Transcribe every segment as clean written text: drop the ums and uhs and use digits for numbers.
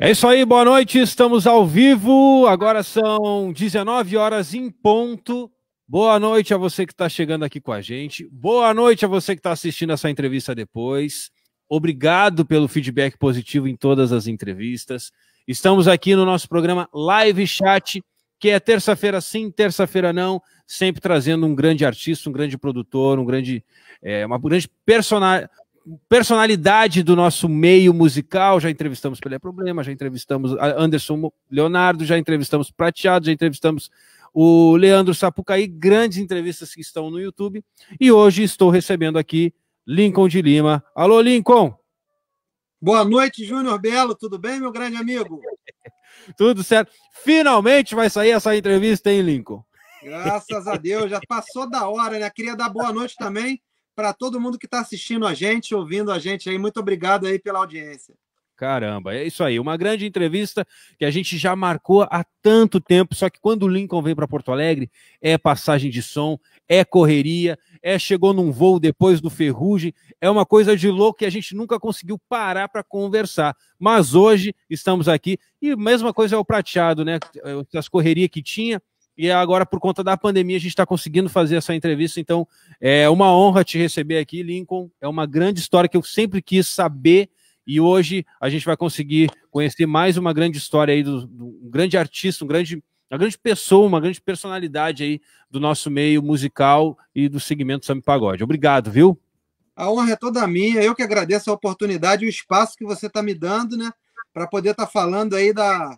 É isso aí, boa noite, estamos ao vivo, agora são 19 horas em ponto. Boa noite a você que está chegando aqui com a gente, boa noite a você que está assistindo essa entrevista depois. Obrigado pelo feedback positivo em todas as entrevistas. Estamos aqui no nosso programa Live Chat, que é terça-feira sim, terça-feira não, sempre trazendo um grande artista, um grande produtor, um grande, uma grande personalidade do nosso meio musical. Já entrevistamos Pelé Problema, já entrevistamos Anderson Leonardo, já entrevistamos Prateado, já entrevistamos o Leandro Sapucaí, grandes entrevistas que estão no YouTube. E hoje estou recebendo aqui Lincoln de Lima. Alô, Lincoln! Boa noite, Júnior Belo, tudo bem, meu grande amigo? Tudo certo. Finalmente vai sair essa entrevista, hein, Lincoln? Graças a Deus, já passou da hora, né? Queria dar boa noite também para todo mundo que está assistindo a gente, ouvindo a gente aí. Muito obrigado aí pela audiência. Caramba, é isso aí. Uma grande entrevista que a gente já marcou há tanto tempo, só que quando o Lincoln vem para Porto Alegre, é passagem de som, é correria, chegou num voo depois do Ferrugem, é uma coisa de louco que a gente nunca conseguiu parar para conversar. Mas hoje estamos aqui, e a mesma coisa é o Prateado, né? As correrias que tinha. E agora, por conta da pandemia, a gente está conseguindo fazer essa entrevista. Então, é uma honra te receber aqui, Lincoln. É uma grande história que eu sempre quis saber. E hoje a gente vai conseguir conhecer mais uma grande história aí um grande artista, uma grande pessoa, uma grande personalidade aí do nosso meio musical e do segmento Samba e Pagode. Obrigado, viu? A honra é toda minha. Eu que agradeço a oportunidade e o espaço que você está me dando, né? Para poder estar falando aí da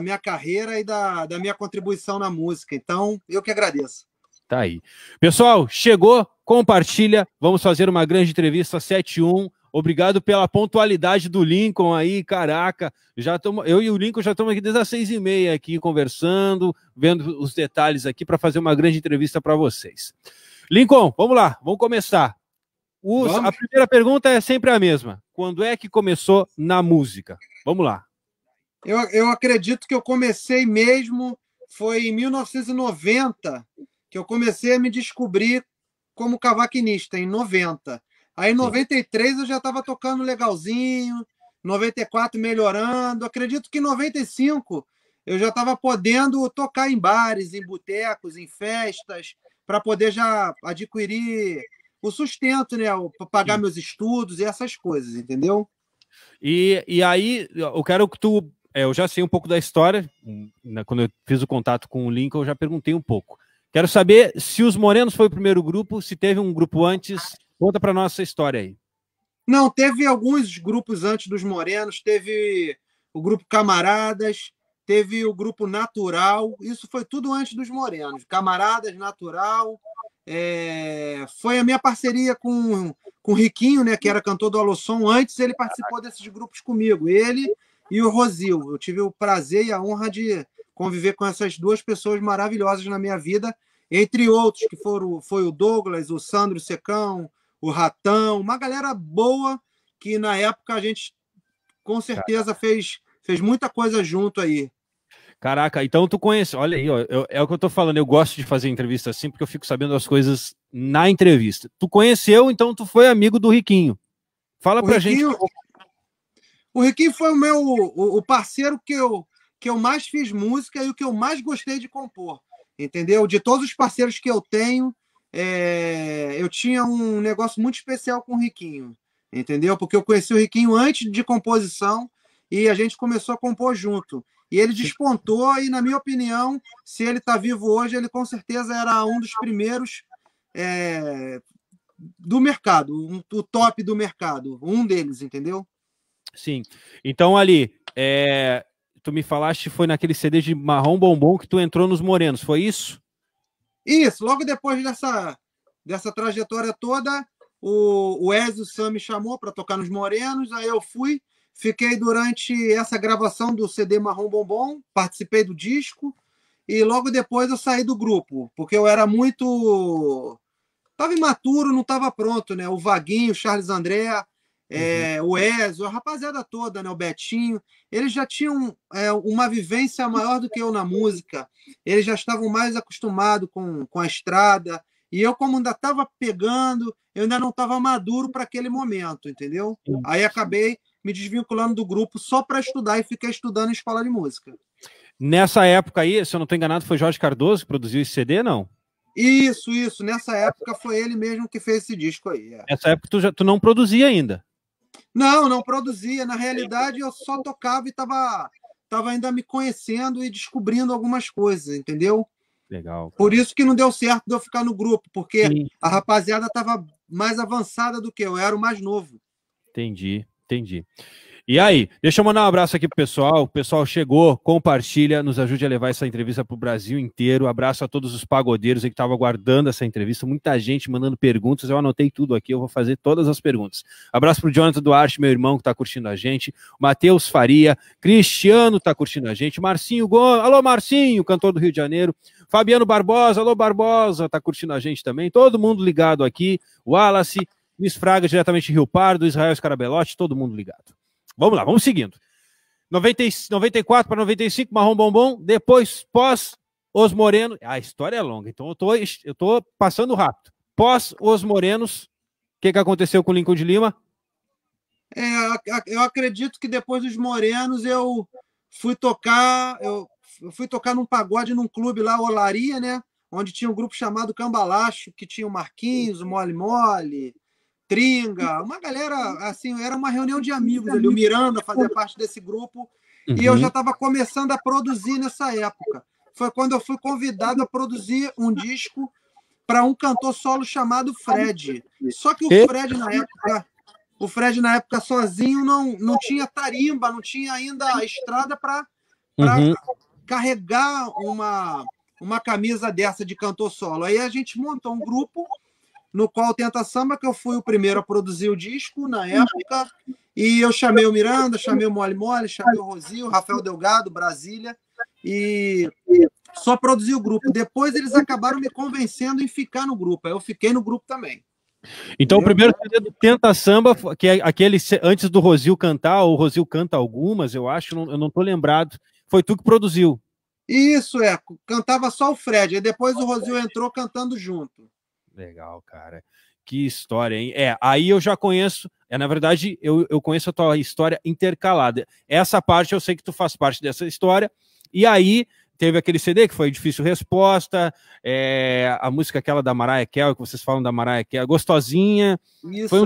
minha carreira e da minha contribuição na música. Então, eu que agradeço. Tá aí. Pessoal, chegou, compartilha. Vamos fazer uma grande entrevista 7-1. Obrigado pela pontualidade do Lincoln aí, caraca. Eu e o Lincoln já estamos aqui desde as 6h30 aqui conversando, vendo os detalhes aqui para fazer uma grande entrevista para vocês. Lincoln, vamos lá, vamos começar. A primeira pergunta é sempre a mesma. Quando é que começou na música? Vamos lá. Eu acredito que eu comecei mesmo, foi em 1990, que eu comecei a me descobrir como cavaquinista, em 90. Aí em 93 eu já estava tocando legalzinho, 94 melhorando, acredito que em 95 eu já estava podendo tocar em bares, em botecos, em festas, para poder já adquirir o sustento, né, para pagar meus estudos e essas coisas, entendeu? E aí eu quero que tu... eu já sei um pouco da história. Quando eu fiz o contato com o Lincoln, eu já perguntei um pouco. Quero saber se os Morenos foi o primeiro grupo, se teve um grupo antes. Conta para nós essa história aí. Não, teve alguns grupos antes dos Morenos. Teve o grupo Camaradas, teve o grupo Natural. Isso foi tudo antes dos Morenos. Camaradas, Natural. Foi a minha parceria com o Riquinho, né, que era cantor do Alossom. Antes ele participou desses grupos comigo. Ele... e o Rosil. Eu tive o prazer e a honra de conviver com essas duas pessoas maravilhosas na minha vida, entre outros, que foi o Douglas, o Sandro Secão, o Ratão, uma galera boa que na época a gente com certeza fez muita coisa junto aí. Caraca, então tu conhece, olha aí, ó, é o que eu tô falando, eu gosto de fazer entrevista assim, porque eu fico sabendo as coisas na entrevista. Tu conheceu, então tu foi amigo do Riquinho. Fala pra gente... O Riquinho foi o parceiro que eu mais fiz música e o que eu mais gostei de compor, entendeu? De todos os parceiros que eu tenho, eu tinha um negócio muito especial com o Riquinho, entendeu? Porque eu conheci o Riquinho antes de composição e a gente começou a compor junto. E ele despontou e, na minha opinião, se ele está vivo hoje, ele com certeza era um dos primeiros do mercado, o top do mercado, um deles, entendeu? Sim, então ali, tu me falaste, foi naquele CD de Marrom Bombom que tu entrou nos Morenos, foi isso? Isso, logo depois dessa trajetória toda, o Ezio Sam me chamou para tocar nos Morenos, aí eu fui, fiquei durante essa gravação do CD Marrom Bombom, participei do disco, e logo depois eu saí do grupo, porque eu era muito... Estava imaturo, não estava pronto, né? O Vaguinho, o Charles André... O Ezio, a rapaziada toda, né, o Betinho, eles já tinham uma vivência maior do que eu na música, eles já estavam mais acostumados com a estrada, e eu, como ainda estava pegando, eu ainda não estava maduro para aquele momento, entendeu? Aí acabei me desvinculando do grupo só para estudar e ficar estudando em escola de música. Nessa época aí, se eu não estou enganado, foi Jorge Cardoso que produziu esse CD, não? Isso, isso. Nessa época foi ele mesmo que fez esse disco aí. É. Nessa época tu não produzia ainda? Não, não produzia. Na realidade, eu só tocava e estava ainda me conhecendo e descobrindo algumas coisas, entendeu? Legal. Cara. Por isso que não deu certo de eu ficar no grupo, porque sim, a rapaziada estava mais avançada do que eu, era o mais novo. Entendi, entendi. E aí, deixa eu mandar um abraço aqui pro pessoal. O pessoal chegou, compartilha, nos ajude a levar essa entrevista pro Brasil inteiro. Abraço a todos os pagodeiros aí que estavam aguardando essa entrevista. Muita gente mandando perguntas. Eu anotei tudo aqui, eu vou fazer todas as perguntas. Abraço pro Jonathan Duarte, meu irmão, que tá curtindo a gente. Matheus Faria, Cristiano tá curtindo a gente. Marcinho Gomes, alô Marcinho, cantor do Rio de Janeiro. Fabiano Barbosa, alô Barbosa, tá curtindo a gente também. Todo mundo ligado aqui. Wallace, Luiz Fraga, diretamente de Rio Pardo, Israel Escarabelotti, todo mundo ligado. Vamos lá, vamos seguindo. 94 para 95, Marrom Bombom. Depois, pós Os Morenos. A história é longa, então eu tô passando rápido. Pós Os Morenos, o que aconteceu com o Lincoln de Lima? É, eu acredito que depois dos Morenos eu fui tocar num pagode num clube lá, Olaria, né? Onde tinha um grupo chamado Cambalacho, que tinha o Marquinhos, o Mole Mole, Tringa, uma galera, assim, era uma reunião de amigos ali, o Miranda fazia parte desse grupo, uhum. E eu já estava começando a produzir nessa época. Foi quando eu fui convidado a produzir um disco para um cantor solo chamado Fred. Só que o Fred na época sozinho não tinha tarimba, não tinha ainda a estrada para uhum. carregar uma camisa dessa de cantor solo. Aí a gente montou um grupo no qual Tenta Samba, que eu fui o primeiro a produzir o disco na época, e eu chamei o Miranda, chamei o Mole Mole, chamei o Rosil, o Rafael Delgado, Brasília, e só produzi o grupo. Depois eles acabaram me convencendo em ficar no grupo, aí eu fiquei no grupo também. Então, o primeiro CD do Tenta Samba, que é aquele antes do Rosil cantar, ou o Rosil canta algumas, eu acho, eu não tô lembrado, foi tu que produziu. Isso, é, cantava só o Fred, aí depois o Rosil entrou cantando junto. Legal, cara. Que história, hein? É, aí eu já conheço... Na verdade, eu conheço a tua história intercalada. Essa parte, eu sei que tu faz parte dessa história. E aí, teve aquele CD que foi Difícil Resposta, a música aquela da Mariah Carey, que vocês falam da Mariah Carey, Gostosinha. Isso,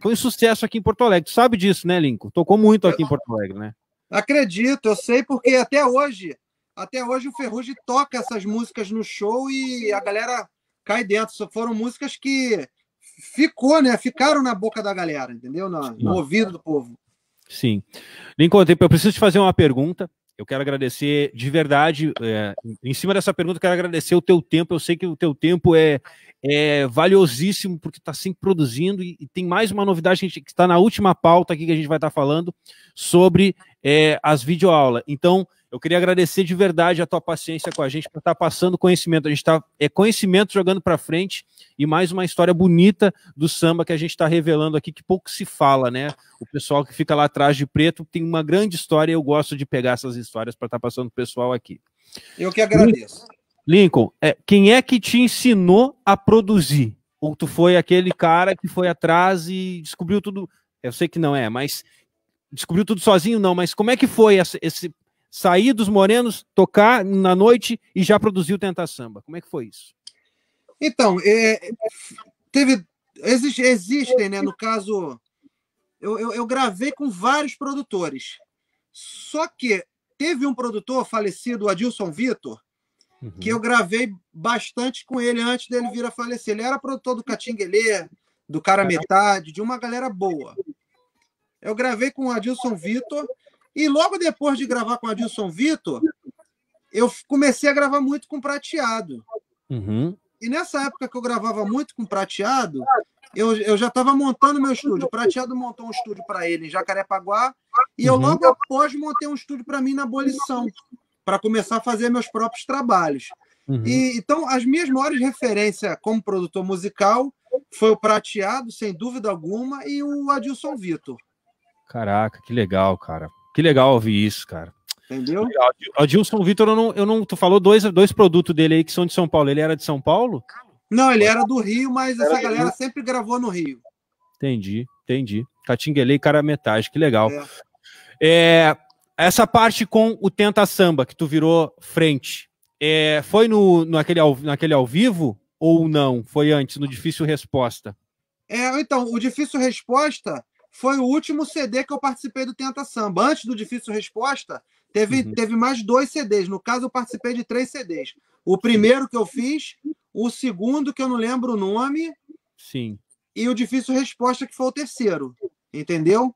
foi um sucesso aqui em Porto Alegre. Tu sabe disso, né, Lincoln? Tocou muito aqui em Porto Alegre, né? Acredito, eu sei, porque até hoje o Ferrugem toca essas músicas no show e a galera... cai dentro, só foram músicas que ficaram na boca da galera, entendeu? No ouvido do povo. Sim. Lincoln, eu preciso te fazer uma pergunta, eu quero agradecer de verdade, em cima dessa pergunta eu quero agradecer o teu tempo, eu sei que o teu tempo é valiosíssimo, porque está sempre produzindo, e tem mais uma novidade que está na última pauta aqui que a gente vai estar falando, sobre as videoaulas. Então, eu queria agradecer de verdade a tua paciência com a gente, para estar passando conhecimento. A gente está conhecimento jogando para frente, e mais uma história bonita do samba que a gente está revelando aqui, que pouco se fala, né? O pessoal que fica lá atrás de preto tem uma grande história, e eu gosto de pegar essas histórias para estar passando para o pessoal aqui. Eu que agradeço. Lincoln, quem é que te ensinou a produzir? Ou tu foi aquele cara que foi atrás e descobriu tudo? Eu sei que não é, mas descobriu tudo sozinho, não. Mas como é que foi esse sair dos Morenos, tocar na noite e já produziu Tenta Samba? Como é que foi isso? Então, existem, né? No caso, eu gravei com vários produtores. Só que teve um produtor falecido, o Adilson Vitor, uhum. que eu gravei bastante com ele antes dele vir a falecer. Ele era produtor do Catinguelê, do Cara Metade, de uma galera boa. Eu gravei com o Adilson Vitor. E logo depois de gravar com o Adilson Vitor, eu comecei a gravar muito com o Prateado. Uhum. E nessa época que eu gravava muito com o Prateado, eu já estava montando meu estúdio. O Prateado montou um estúdio para ele em Jacarepaguá, e eu logo após montei um estúdio para mim na Abolição, para começar a fazer meus próprios trabalhos. Uhum. E, então, as minhas maiores referências como produtor musical foi o Prateado, sem dúvida alguma, e o Adilson Vitor. Caraca, que legal, cara. Que legal ouvir isso, cara. Entendeu? O Dilson Vitor, tu falou dois produtos dele aí que são de São Paulo. Ele era de São Paulo? Não, ele era do Rio, mas essa galera sempre gravou no Rio. Entendi, entendi. Catinguelê e Carametagem, que legal. É, essa parte com o Tenta Samba, que tu virou frente, foi naquele ao vivo ou não? Foi antes, no Difícil Resposta? Então, o Difícil Resposta foi o último CD que eu participei do Tenta Samba. Antes do Difícil Resposta, teve mais 2 CDs. No caso, eu participei de 3 CDs. O primeiro que eu fiz, o segundo que eu não lembro o nome, sim, e o Difícil Resposta que foi o terceiro. Entendeu?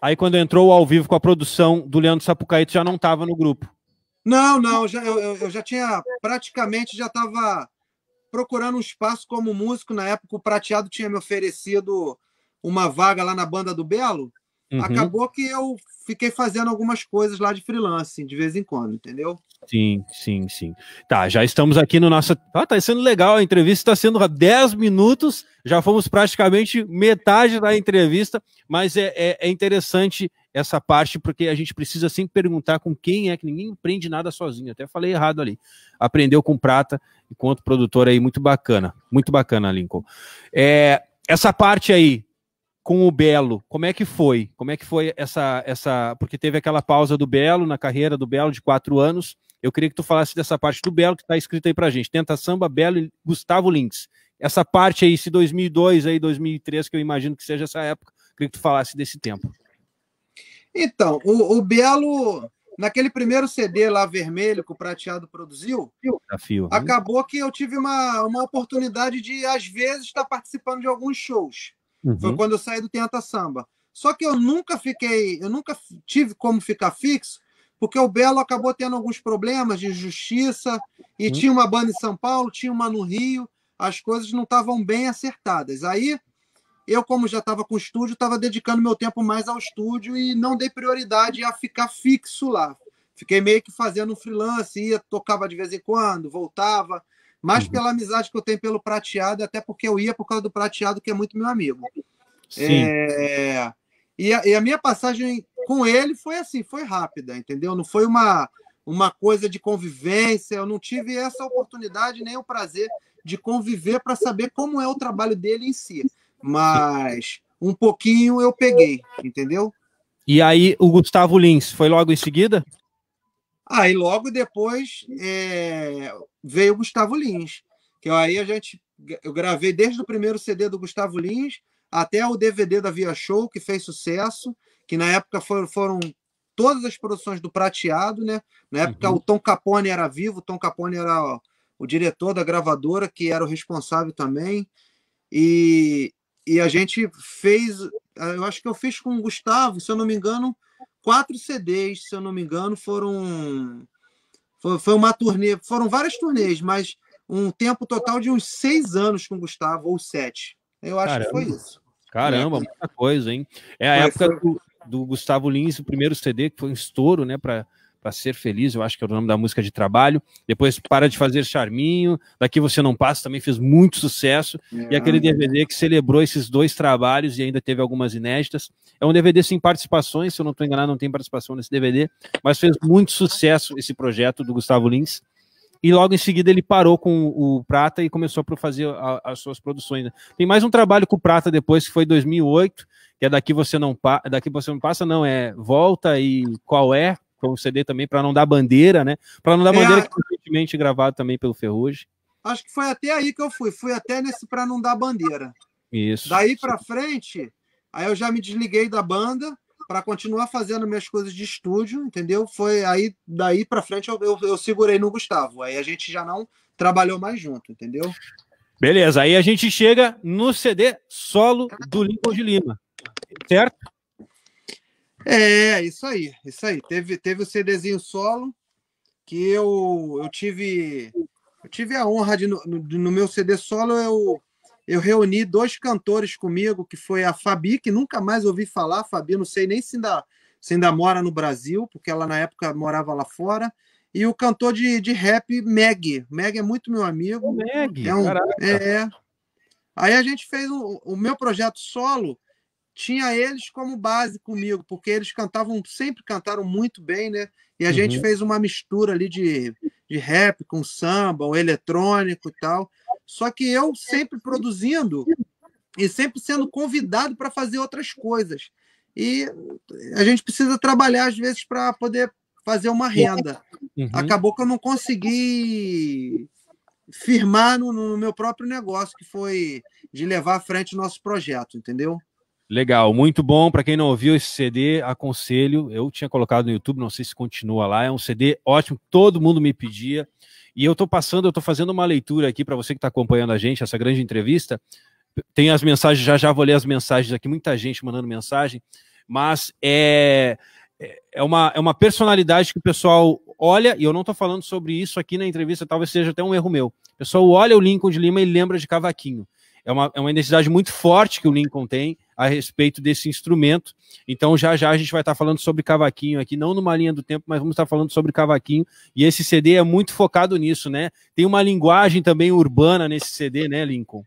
Aí quando entrou ao vivo com a produção do Leandro Sapucaí, tu já não estava no grupo? Não, não. Eu já tinha praticamente, já estava procurando um espaço como músico. Na época, o Prateado tinha me oferecido uma vaga lá na banda do Belo. Uhum. Acabou que eu fiquei fazendo algumas coisas lá de freelance, de vez em quando, entendeu? Sim, sim, sim. Tá, já estamos aqui no nosso... Ah, tá sendo legal, a entrevista está sendo 10 minutos, já fomos praticamente metade da entrevista, mas é interessante essa parte, porque a gente precisa sempre perguntar com quem é, que ninguém aprende nada sozinho, até falei errado ali. Aprendeu com Prata, enquanto produtor aí, muito bacana, Lincoln. Essa parte aí, com o Belo, como é que foi? Como é que foi essa... Porque teve aquela pausa do Belo, na carreira do Belo, de 4 anos. Eu queria que tu falasse dessa parte do Belo, que tá escrita aí pra gente. Tenta Samba, Belo e Gustavo Lins. Essa parte aí, esse 2002, aí 2003, que eu imagino que seja essa época. Eu queria que tu falasse desse tempo. Então, o Belo, naquele primeiro CD lá, vermelho, que o Prateado produziu, desafio, acabou que eu tive uma oportunidade de, às vezes, estar participando de alguns shows. Uhum. Foi quando eu saí do Tenta Samba. Só que eu nunca tive como ficar fixo, porque o Belo acabou tendo alguns problemas de justiça, e uhum, tinha uma banda em São Paulo, tinha uma no Rio, as coisas não estavam bem acertadas. Aí, eu como já estava com o estúdio, estava dedicando meu tempo mais ao estúdio e não dei prioridade a ficar fixo lá. Fiquei meio que fazendo um freelance, ia, tocava de vez em quando, voltava... Mas uhum, pela amizade que eu tenho pelo Prateado, até porque eu ia por causa do Prateado, que é muito meu amigo. Sim. E a minha passagem com ele foi assim, foi rápida, entendeu? Não foi uma coisa de convivência, eu não tive essa oportunidade nem o prazer de conviver para saber como é o trabalho dele em si. Mas um pouquinho eu peguei, entendeu? E aí o Gustavo Lins foi logo em seguida? Aí logo depois veio o Gustavo Lins, que aí eu gravei desde o primeiro CD do Gustavo Lins até o DVD da Via Show, que fez sucesso, que na época foram todas as produções do Prateado, né? Na época, uhum, o Tom Capone era vivo, o Tom Capone era o diretor da gravadora, que era o responsável também, e a gente fez, eu acho que eu fiz com o Gustavo, se eu não me engano, 4 CDs, se eu não me engano, foi uma turnê, foram várias turnês, mas um tempo total de uns 6 anos com o Gustavo, ou 7. Eu acho, caramba, que foi isso. Caramba, muita coisa, hein? Época do Gustavo Lins, o primeiro CD, que foi um estouro, né, para Ser Feliz, eu acho que é o nome da música de trabalho. Depois, Para de Fazer Charminho, Daqui Você Não Passa, também fez muito sucesso. E aquele DVD que celebrou esses 2 trabalhos e ainda teve algumas inéditas. É um DVD sem participações, se eu não estou enganado, não tem participação nesse DVD, mas fez muito sucesso esse projeto do Gustavo Lins. E logo em seguida ele parou com o Prata e começou a fazer as suas produções, né? Tem mais um trabalho com o Prata depois, que foi 2008, que é Daqui Você Não Passa, não, é Volta e Qual É, com o CD também, para não dar bandeira, né? Para não dar bandeira, que foi recentemente gravado também pelo Ferrugem. Acho que foi até aí que eu fui até nesse Para Não Dar Bandeira. Isso. Daí para frente, aí eu já me desliguei da banda para continuar fazendo minhas coisas de estúdio, entendeu? Foi aí, daí para frente eu segurei no Gustavo. Aí a gente já não trabalhou mais junto, entendeu? Beleza, aí a gente chega no CD solo do Lincoln de Lima, certo? Isso aí, isso aí. Teve o CDzinho solo, que eu tive a honra de, no meu CD solo, eu reuni 2 cantores comigo, que foi a Fabi, que nunca mais ouvi falar. Fabi, não sei nem se ainda mora no Brasil, porque ela na época morava lá fora, e o cantor de rap, Maggie. Maggie é muito meu amigo. Maggie, Aí a gente fez o meu projeto solo. Tinha eles como base comigo, porque eles sempre cantaram muito bem, né? E a gente fez uma mistura ali de rap com samba, um eletrônico e tal. Só que eu sempre produzindo, e sempre sendo convidado para fazer outras coisas. E a gente precisa trabalhar, às vezes, para poder fazer uma renda. Uhum. Acabou que eu não consegui firmar no meu próprio negócio, que foi de levar à frente o nosso projeto, entendeu? Legal, muito bom. Para quem não ouviu esse CD, aconselho. Eu tinha colocado no YouTube, não sei se continua lá. É um CD ótimo, todo mundo me pedia. E eu estou passando, eu estou fazendo uma leitura aqui para você que está acompanhando a gente, essa grande entrevista. Tem as mensagens, já vou ler as mensagens aqui, muita gente mandando mensagem, mas é uma personalidade que o pessoal olha, e eu não estou falando sobre isso aqui na entrevista, talvez seja até um erro meu. O pessoal olha o Lincoln de Lima e lembra de cavaquinho. É uma identidade muito forte que o Lincoln tem a respeito desse instrumento. Então, já a gente vai estar falando sobre cavaquinho aqui, não numa linha do tempo, mas vamos estar falando sobre cavaquinho. E esse CD é muito focado nisso, né? Tem uma linguagem também urbana nesse CD, né, Lincoln?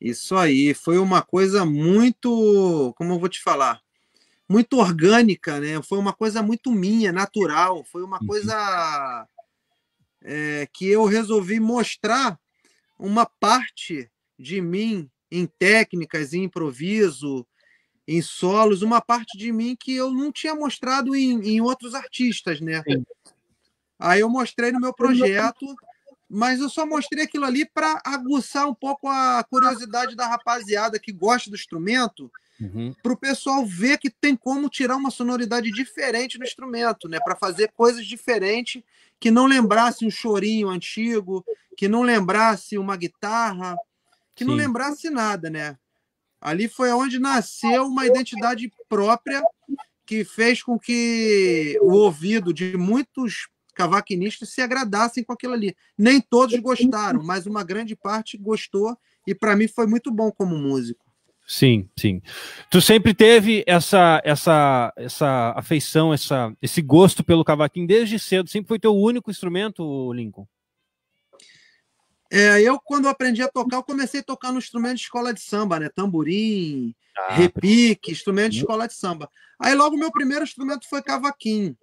Isso aí. Foi uma coisa muito, como eu vou te falar, muito orgânica, né? Foi uma coisa muito minha, natural. Foi uma coisa que eu resolvi mostrar uma parte de mim em técnicas, em improviso, em solos, uma parte de mim que eu não tinha mostrado em outros artistas, né? Sim. Aí eu mostrei no meu projeto, mas eu só mostrei aquilo ali para aguçar um pouco a curiosidade da rapaziada que gosta do instrumento, uhum, para o pessoal ver que tem como tirar uma sonoridade diferente do instrumento, né? Para fazer coisas diferentes que não lembrasse um chorinho antigo, que não lembrasse uma guitarra, que não lembrasse nada, né? Ali foi onde nasceu uma identidade própria que fez com que o ouvido de muitos cavaquinistas se agradassem com aquilo ali. Nem todos gostaram, mas uma grande parte gostou e para mim foi muito bom como músico. Sim, sim. Tu sempre teve essa afeição, esse gosto pelo cavaquinho desde cedo. Sempre foi teu único instrumento, Lincoln? Eu, quando aprendi a tocar, eu comecei a tocar no instrumento de escola de samba, né? Tamborim, repique, instrumento de escola de samba. Aí logo meu primeiro instrumento foi cavaquinho.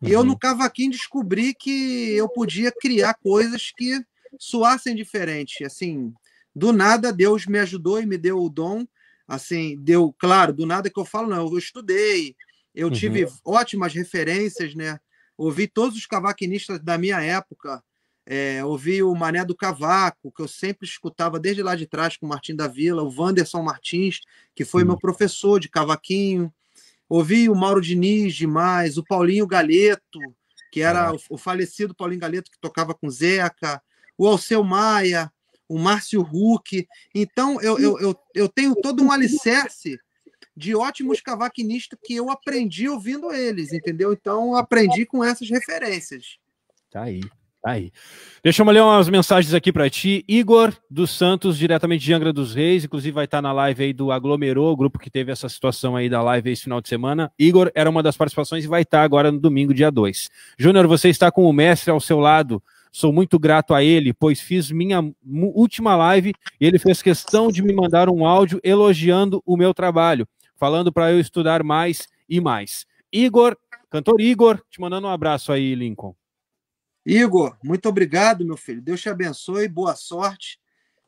E eu no cavaquinho descobri que eu podia criar coisas que soassem diferente. Assim, do nada Deus me ajudou e me deu o dom. Assim, deu, claro, do nada que eu falo, não, eu estudei, eu tive ótimas referências, né? Ouvi todos os cavaquinistas da minha época. Ouvi o Mané do Cavaco, que eu sempre escutava desde lá de trás com o Martim da Vila, o Wanderson Martins, que foi meu professor de cavaquinho. Ouvi o Mauro Diniz demais, o Paulinho Galeto, que era o falecido Paulinho Galeto, que tocava com Zeca, o Alceu Maia, o Márcio Huck. Então, eu tenho todo um alicerce de ótimos cavaquinistas que eu aprendi ouvindo eles, entendeu? Então, eu aprendi com essas referências. Tá aí. Aí. Deixa eu ler umas mensagens aqui para ti. Igor dos Santos, diretamente de Angra dos Reis, inclusive vai estar na live aí do Aglomerou, o grupo que teve essa situação aí da live esse final de semana. Igor era uma das participações e vai estar agora no domingo, dia 2. Júnior, você está com o mestre ao seu lado. Sou muito grato a ele, pois fiz minha última live e ele fez questão de me mandar um áudio elogiando o meu trabalho, falando para eu estudar mais e mais. Igor, cantor Igor, te mandando um abraço aí, Lincoln. Igor, muito obrigado, meu filho. Deus te abençoe, boa sorte.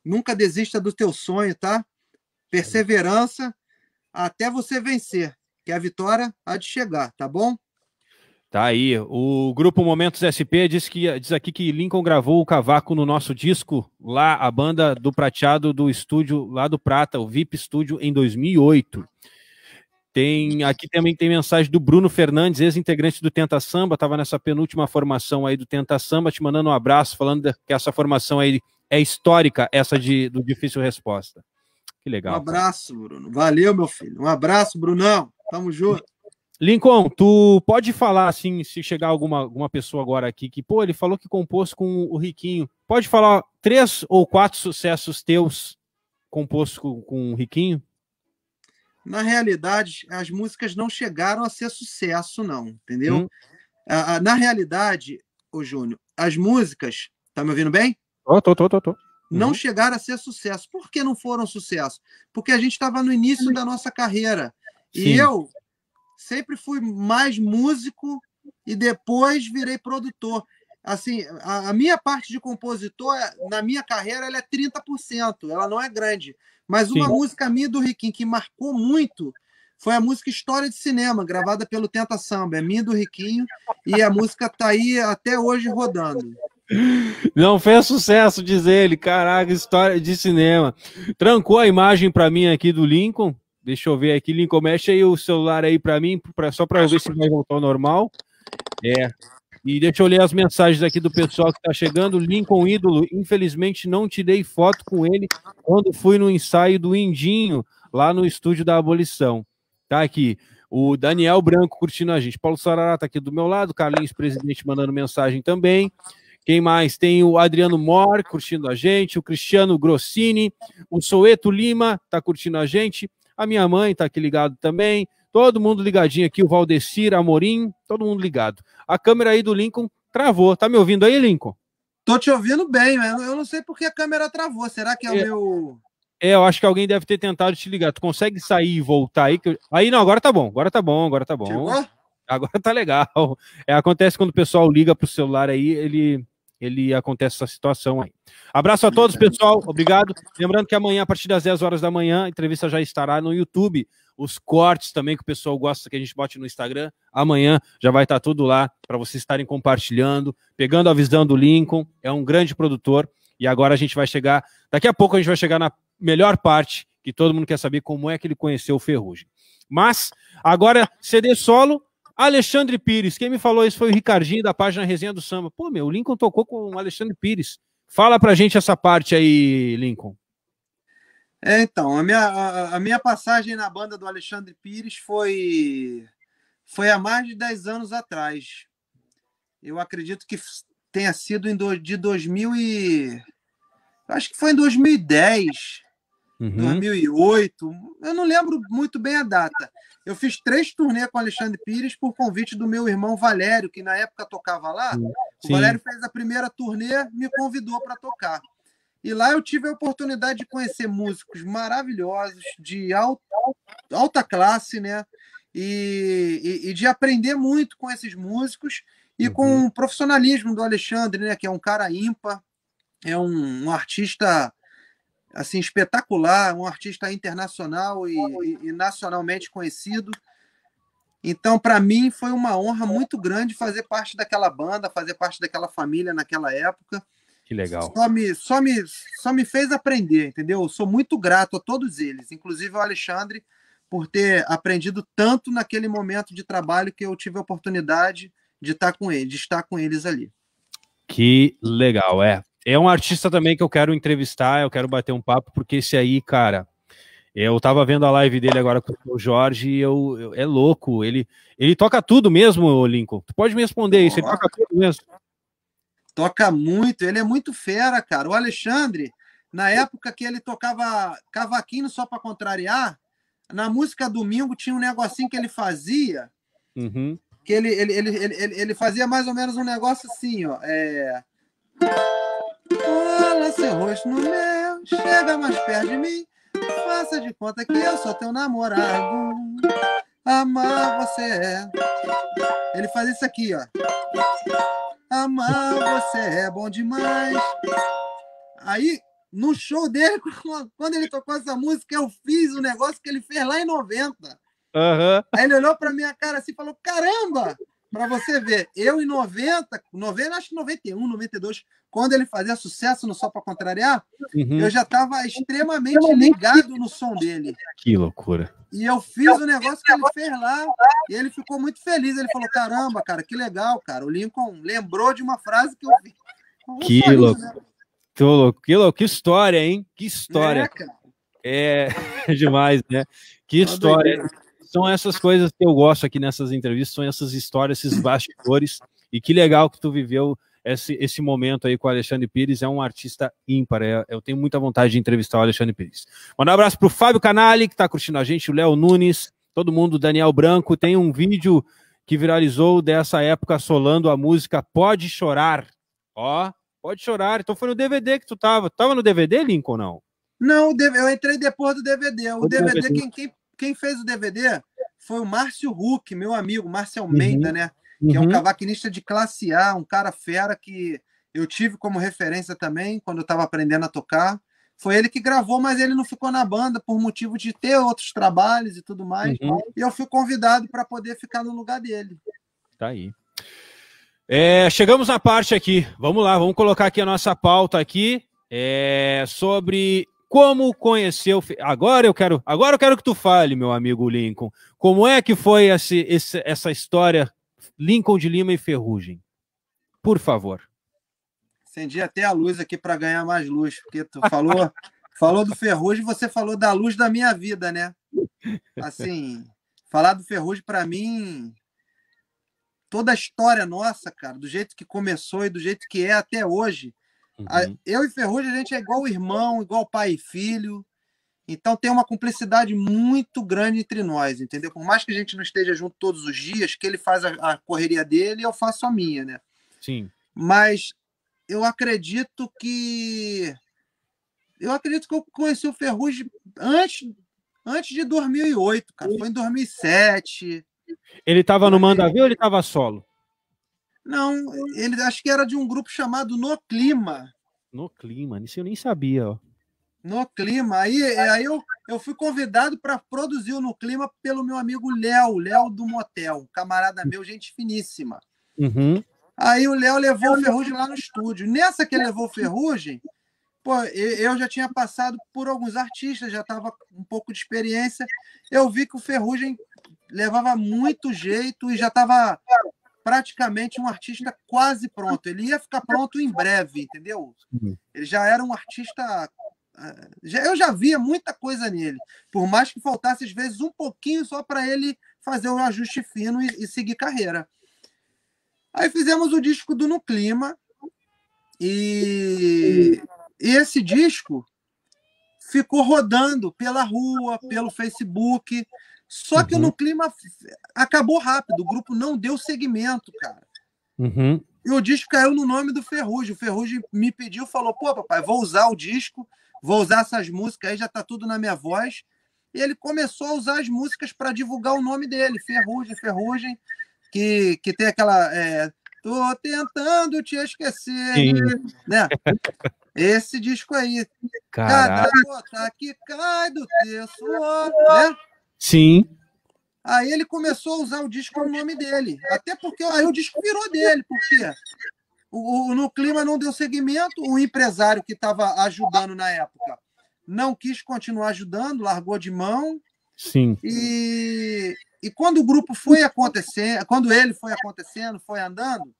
Nunca desista do teu sonho, tá? Perseverança até você vencer, que a vitória há de chegar, tá bom? Tá aí. O grupo Momentos SP diz aqui que Lincoln gravou o cavaco no nosso disco, lá, a banda do Prateado, do estúdio lá do Prata, o VIP Estúdio, em 2008. Aqui também tem mensagem do Bruno Fernandes, ex-integrante do Tenta Samba, estava nessa penúltima formação aí do Tenta Samba, te mandando um abraço, falando que essa formação aí é histórica, essa do Difícil Resposta. Que legal. Um abraço, Bruno. Valeu, meu filho. Um abraço, Brunão. Tamo junto. Lincoln, tu pode falar, assim, se chegar alguma pessoa agora aqui que, pô, ele falou que compôs com o Riquinho. Pode falar 3 ou 4 sucessos teus compôs com o Riquinho? Na realidade, as músicas não chegaram a ser sucesso, não, entendeu? Na realidade, ô Júnior, as músicas... Tá me ouvindo bem? Tô. Não chegaram a ser sucesso. Por que não foram sucesso? Porque a gente estava no início da nossa carreira. Sim. E eu sempre fui mais músico e depois virei produtor. assim, a minha parte de compositor, na minha carreira, ela é 30%, ela não é grande. Mas uma música minha do Riquinho que marcou muito foi a música História de Cinema, gravada pelo Tenta Samba. É minha do Riquinho e a música tá aí até hoje rodando. Não fez sucesso, diz ele. Caraca, História de Cinema. Trancou a imagem para mim aqui do Lincoln. Deixa eu ver aqui, Lincoln, mexe aí o celular aí para mim, só para eu ver se vai voltar ao normal. É. E deixa eu ler as mensagens aqui do pessoal que está chegando. Lincoln, ídolo, infelizmente não tirei foto com ele quando fui no ensaio do Indinho, lá no estúdio da Abolição. Tá aqui. O Daniel Branco curtindo a gente. Paulo Sarará está aqui do meu lado. Carlinhos Presidente mandando mensagem também. Quem mais? Tem o Adriano Mor curtindo a gente. O Cristiano Grossini. O Soeto Lima está curtindo a gente. A minha mãe está aqui ligado também. Todo mundo ligadinho aqui, o Valdecir, Amorim, todo mundo ligado. A câmera aí do Lincoln travou. Tá me ouvindo aí, Lincoln? Tô te ouvindo bem, mas eu não sei porque a câmera travou. Será que é o meu... É, eu acho que alguém deve ter tentado te ligar. Tu consegue sair e voltar aí? Aí não, agora tá bom, agora tá bom, agora tá bom. Chegou? Agora tá legal. É, acontece quando o pessoal liga pro celular aí, ele acontece essa situação aí. Abraço a todos, pessoal. Obrigado. Lembrando que amanhã, a partir das 10 horas da manhã, a entrevista já estará no YouTube. Os cortes também que o pessoal gosta que a gente bote no Instagram. Amanhã já vai estar tudo lá para vocês estarem compartilhando, pegando a visão do Lincoln. É um grande produtor. E agora a gente vai chegar... Daqui a pouco a gente vai chegar na melhor parte, que todo mundo quer saber como é que ele conheceu o Ferrugem. Mas, agora, CD solo... Alexandre Pires, quem me falou isso foi o Ricardinho da página Resenha do Samba. Pô, meu, o Lincoln tocou com o Alexandre Pires. Fala pra gente essa parte aí, Lincoln. É, então, a minha passagem na banda do Alexandre Pires foi há mais de 10 anos atrás. Eu acredito que tenha sido acho que foi em 2010... 2008, eu não lembro muito bem a data. Eu fiz 3 turnês com o Alexandre Pires por convite do meu irmão Valério, que na época tocava lá. O Valério fez a primeira turnê, me convidou para tocar. E lá eu tive a oportunidade de conhecer músicos maravilhosos, de alta classe, né? E de aprender muito com esses músicos e com o profissionalismo do Alexandre, né? Que é um cara ímpar, é um artista... assim, espetacular, um artista internacional e nacionalmente conhecido. Então, para mim, foi uma honra muito grande fazer parte daquela banda, fazer parte daquela família naquela época. Que legal. Só me fez aprender, entendeu? Eu sou muito grato a todos eles, inclusive ao Alexandre, por ter aprendido tanto naquele momento de trabalho que eu tive a oportunidade de estar com ele, de estar com eles ali. Que legal, é. É um artista também que eu quero entrevistar, eu quero bater um papo, porque esse aí, cara, eu tava vendo a live dele agora com o Jorge e é louco, ele toca tudo mesmo, Lincoln. Tu pode me responder isso, ele toca tudo mesmo? Toca muito, ele é muito fera, cara. O Alexandre, na época que ele tocava cavaquinho Só para Contrariar, na música Domingo tinha um negocinho que ele fazia, que ele fazia mais ou menos um negócio assim, ó, Olha seu rosto no meu, chega mais perto de mim, faça de conta que eu sou teu namorado, amar você é. Ele faz isso aqui, ó. Amar você é bom demais. Aí, no show dele, quando ele tocou essa música, eu fiz um negócio que ele fez lá em 90. Aí ele olhou pra minha cara assim e falou, caramba! Pra você ver, eu em 90, acho que 91, 92, quando ele fazia sucesso no Só Pra Contrariar, eu já estava extremamente ligado no som dele. Que loucura. E eu fiz o negócio que ele fez lá, e ele ficou muito feliz. Ele falou, caramba, cara, que legal, cara. O Lincoln lembrou de uma frase que eu vi. Que loucura. Né? Que história, hein? Que história. É demais, né? Que história. São essas coisas que eu gosto aqui nessas entrevistas, são essas histórias, esses bastidores, e que legal que tu viveu esse momento aí com o Alexandre Pires, é um artista ímpar, eu tenho muita vontade de entrevistar o Alexandre Pires. Mandar um abraço pro Fábio Canali, que tá curtindo a gente, o Léo Nunes, todo mundo, Daniel Branco, tem um vídeo que viralizou dessa época solando a música Pode Chorar, ó, Pode Chorar, então foi no DVD que tu tava no DVD, Lincoln, ou não? Não, eu entrei depois do DVD, o DVD quem fez o DVD foi o Márcio Huck, meu amigo, Márcio Almeida, né? que é um cavaquinista de classe A, um cara fera que eu tive como referência também quando eu estava aprendendo a tocar. Foi ele que gravou, mas ele não ficou na banda por motivo de ter outros trabalhos e tudo mais. E eu fui convidado para poder ficar no lugar dele. Tá aí. É, chegamos na parte aqui. Vamos lá, vamos colocar aqui a nossa pauta aqui sobre como conheceu. Agora eu quero que tu fale, meu amigo Lincoln. Como é que foi essa história Lincoln de Lima e Ferrugem? Por favor. Acendi até a luz aqui para ganhar mais luz, porque tu falou, do Ferrugem, você falou da luz da minha vida, né? Assim, falar do Ferrugem para mim, toda a história nossa, cara, do jeito que começou e do jeito que é até hoje. Eu e Ferrugem, a gente é igual irmão, igual pai e filho, então tem uma cumplicidade muito grande entre nós, entendeu? Por mais que a gente não esteja junto todos os dias, que ele faz a correria dele e eu faço a minha, né? Sim. Mas eu acredito que eu conheci o Ferrugem antes de 2008, cara. Foi em 2007. Ele estava no Mandavê ou ele estava solo? Não, ele acho que era de um grupo chamado No Clima. No Clima, isso eu nem sabia, ó. No Clima. Aí eu fui convidado para produzir o No Clima pelo meu amigo Léo do Motel, camarada meu, gente finíssima. Aí o Léo levou o Ferrugem lá no estúdio. Nessa que ele levou o Ferrugem, pô, eu já tinha passado por alguns artistas, já estava com um pouco de experiência. Eu vi que o Ferrugem levava muito jeito e já estava praticamente um artista quase pronto. Ele ia ficar pronto em breve, entendeu? Ele já era um artista... Eu já via muita coisa nele. Por mais que faltasse, às vezes, um pouquinho só para ele fazer um ajuste fino e seguir carreira. Aí fizemos o disco do No Clima e esse disco ficou rodando pela rua, pelo Facebook, só que o No Clima acabou rápido, o grupo não deu segmento, cara. E o disco caiu no nome do Ferrugem. O Ferrugem me pediu, falou, pô, papai, vou usar o disco, vou usar essas músicas, aí já tá tudo na minha voz. E ele começou a usar as músicas para divulgar o nome dele, Ferrugem. Que tem aquela... Tô tentando te esquecer. Sim. Né? Esse disco aí. Caraca. Cada gota que cai do teu suor, né? Sim. Aí ele começou a usar o disco com o nome dele. Até porque aí o disco virou dele, porque No Clima não deu segmento, o empresário que estava ajudando na época não quis continuar ajudando, largou de mão. Sim. E quando o grupo foi acontecendo, quando ele foi acontecendo, foi andando,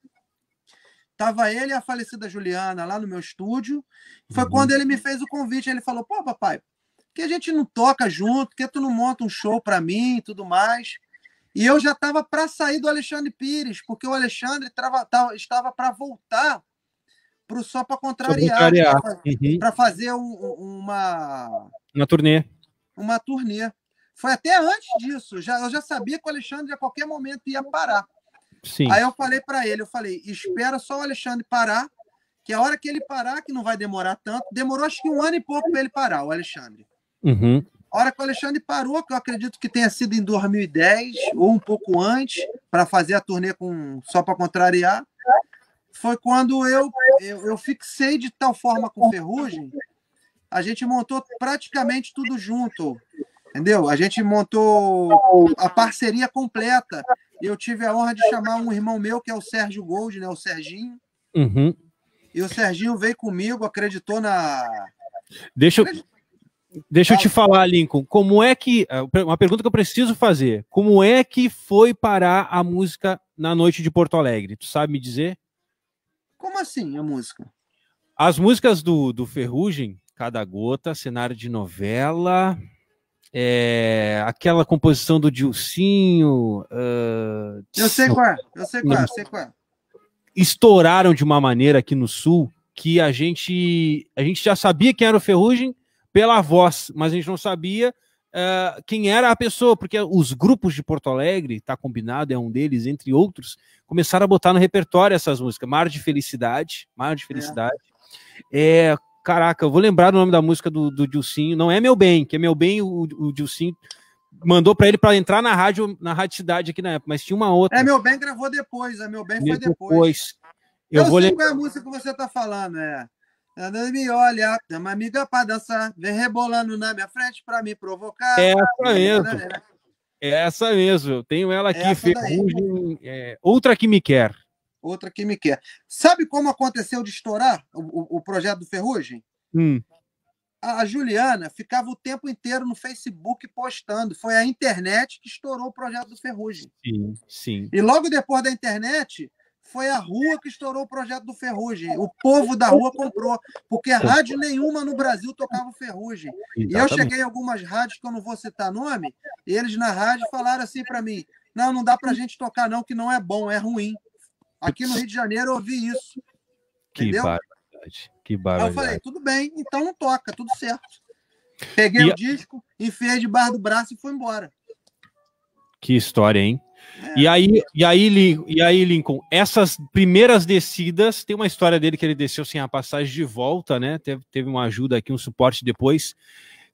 estava ele e a falecida Juliana lá no meu estúdio. Foi quando ele me fez o convite. Ele falou, pô, papai, por que a gente não toca junto? Por que tu não monta um show para mim e tudo mais? E eu já estava para sair do Alexandre Pires, porque o Alexandre estava para voltar para o Só para Contrariar, para fazer uma turnê. Foi até antes disso, eu já sabia que o Alexandre a qualquer momento ia parar. Sim. Aí eu falei para ele, espera só o Alexandre parar, que a hora que ele parar, que não vai demorar tanto, demorou acho que 1 ano e pouco para ele parar, o Alexandre. A hora que o Alexandre parou, que eu acredito que tenha sido em 2010, ou um pouco antes, para fazer a turnê com Só para Contrariar, foi quando eu fixei de tal forma com o Ferrugem, a gente montou praticamente tudo junto. Entendeu? A gente montou a parceria completa. Eu tive a honra de chamar um irmão meu, que é o Sérgio Gold, né? O Serginho. E o Serginho veio comigo, acreditou na... Deixa eu te falar, Lincoln. Como é que... Uma pergunta que eu preciso fazer. Como é que foi parar a música na noite de Porto Alegre? Tu sabe me dizer? Como assim a música? As músicas do Ferrugem, Cada Gota, Cenário de Novela... aquela composição do Dilsinho. Eu sei qual é. Estouraram de uma maneira aqui no Sul que a gente já sabia quem era o Ferrugem pela voz, mas a gente não sabia quem era a pessoa, porque os grupos de Porto Alegre, tá combinado, é um deles, entre outros, começaram a botar no repertório essas músicas. Mar de Felicidade. Caraca, eu vou lembrar o nome da música do Dilsinho. Não é Meu Bem, que é Meu Bem, o Dilsinho mandou pra ele pra entrar na rádio Cidade aqui na época, mas tinha uma outra. É, Meu Bem gravou depois, é Meu Bem foi depois. Eu vou ler... qual é a música que você tá falando, é... Me olha, tem uma amiga pra dançar, vem rebolando na minha frente pra me provocar. Essa mesmo. Essa mesmo. Eu tenho ela aqui, Ferrugem. É, Outra Que Me Quer. Outra Que Me Quer. Sabe como aconteceu de estourar o projeto do Ferrugem? A Juliana ficava o tempo inteiro no Facebook postando. Foi a internet que estourou o projeto do Ferrugem. Sim, sim. E logo depois da internet... foi a rua que estourou o projeto do Ferrugem. O povo da rua comprou, porque rádio nenhuma no Brasil tocava o Ferrugem. Exatamente. E eu cheguei em algumas rádios, que eu não vou citar nome, e eles na rádio falaram assim para mim, não dá pra gente tocar não, que não é bom, é ruim. Aqui no Rio de Janeiro eu ouvi isso. Entendeu? Que barbaridade. Aí eu falei, tudo bem, então não toca, tudo certo. Peguei o disco, enfiei debaixo do braço e fui embora. Que história, hein? E aí, Lincoln, essas primeiras descidas, tem uma história dele que ele desceu sem a passagem de volta, né? Teve uma ajuda aqui, um suporte depois.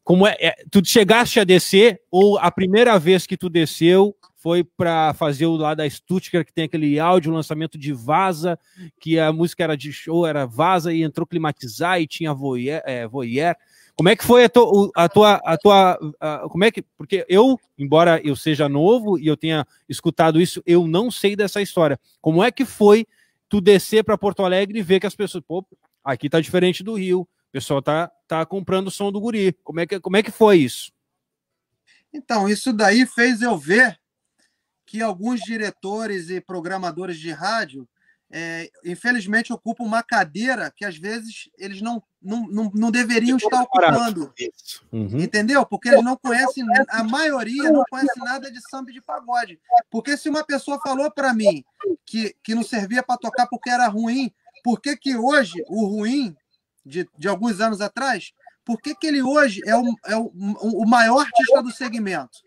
Como tu chegaste a descer, ou a primeira vez que tu desceu foi para fazer o lá da Stuttgart, que tem aquele áudio, lançamento de Vaza, que a música era de show, era Vaza, e entrou Climatizar e tinha Voyeur. Como é que foi porque eu, embora eu seja novo e eu tenha escutado isso, eu não sei dessa história. Como é que foi tu descer para Porto Alegre e ver que as pessoas, pô, aqui tá diferente do Rio, o pessoal tá comprando o som do guri. Como é que foi isso? Então, isso daí fez eu ver que alguns diretores e programadores de rádio, infelizmente, ocupam uma cadeira que, às vezes, eles não deveriam estar ocupando. Uhum. Entendeu? Porque eles não conhecem, a maioria não conhece nada de samba e de pagode. Porque se uma pessoa falou para mim que não servia para tocar porque era ruim, por que que hoje, o ruim de alguns anos atrás, por que que ele hoje é o maior artista do segmento?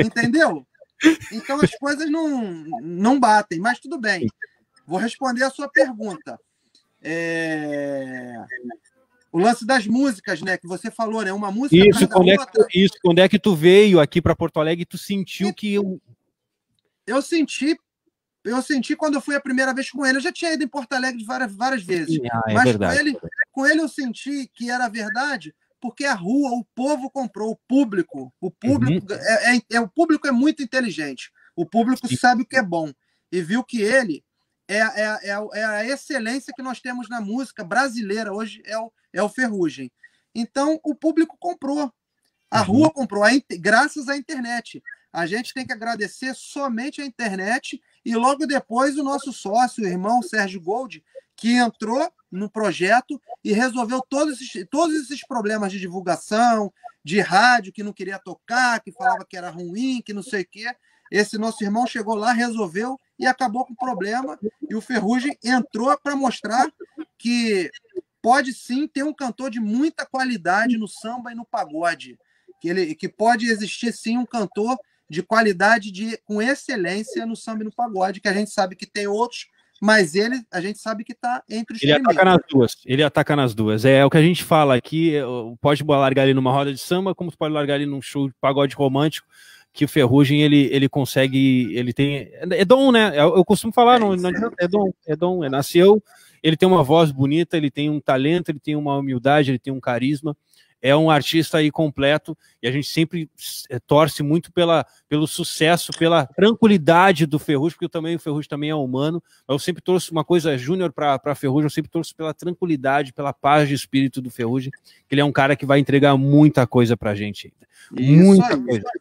Entendeu? Então as coisas não batem, mas tudo bem. Vou responder a sua pergunta. O lance das músicas, né, que você falou, né, uma música... quando é que tu veio aqui para Porto Alegre e tu sentiu que... Eu senti quando eu fui a primeira vez com ele. Eu já tinha ido em Porto Alegre várias vezes. Mas verdade. Com ele eu senti que era verdade... porque a rua, o povo comprou, o público uhum. O público é muito inteligente, o público sabe o que é bom, e viu que ele é a excelência que nós temos na música brasileira hoje, é o Ferrugem. Então, o público comprou, a rua comprou, graças à internet. A gente tem que agradecer somente à internet, e logo depois o nosso sócio, o irmão Sérgio Gold, que entrou no projeto e resolveu todos esses problemas de divulgação, de rádio, que não queria tocar, que falava que era ruim, que não sei o quê. Esse nosso irmão chegou lá, resolveu e acabou com o problema. E o Ferrugem entrou para mostrar que pode sim ter um cantor de muita qualidade no samba e no pagode. Que pode existir sim um cantor de qualidade, com excelência no samba e no pagode, que a gente sabe que tem outros, mas a gente sabe que está entre os primeiros. Ataca nas duas, ele ataca nas duas. É o que a gente fala aqui, pode largar ele numa roda de samba, como pode largar ele num show de pagode romântico, que o Ferrugem, ele consegue, ele tem... É dom, né? Eu costumo falar, é dom, nasceu, ele tem uma voz bonita, ele tem um talento, ele tem uma humildade, ele tem um carisma, é um artista aí completo, e a gente sempre torce muito pelo sucesso, pela tranquilidade do Ferrugem, porque o Ferrugem também é humano, mas eu sempre torço uma coisa júnior para Ferrugem, eu sempre torço pela tranquilidade, pela paz de espírito do Ferrugem, que ele é um cara que vai entregar muita coisa pra gente ainda.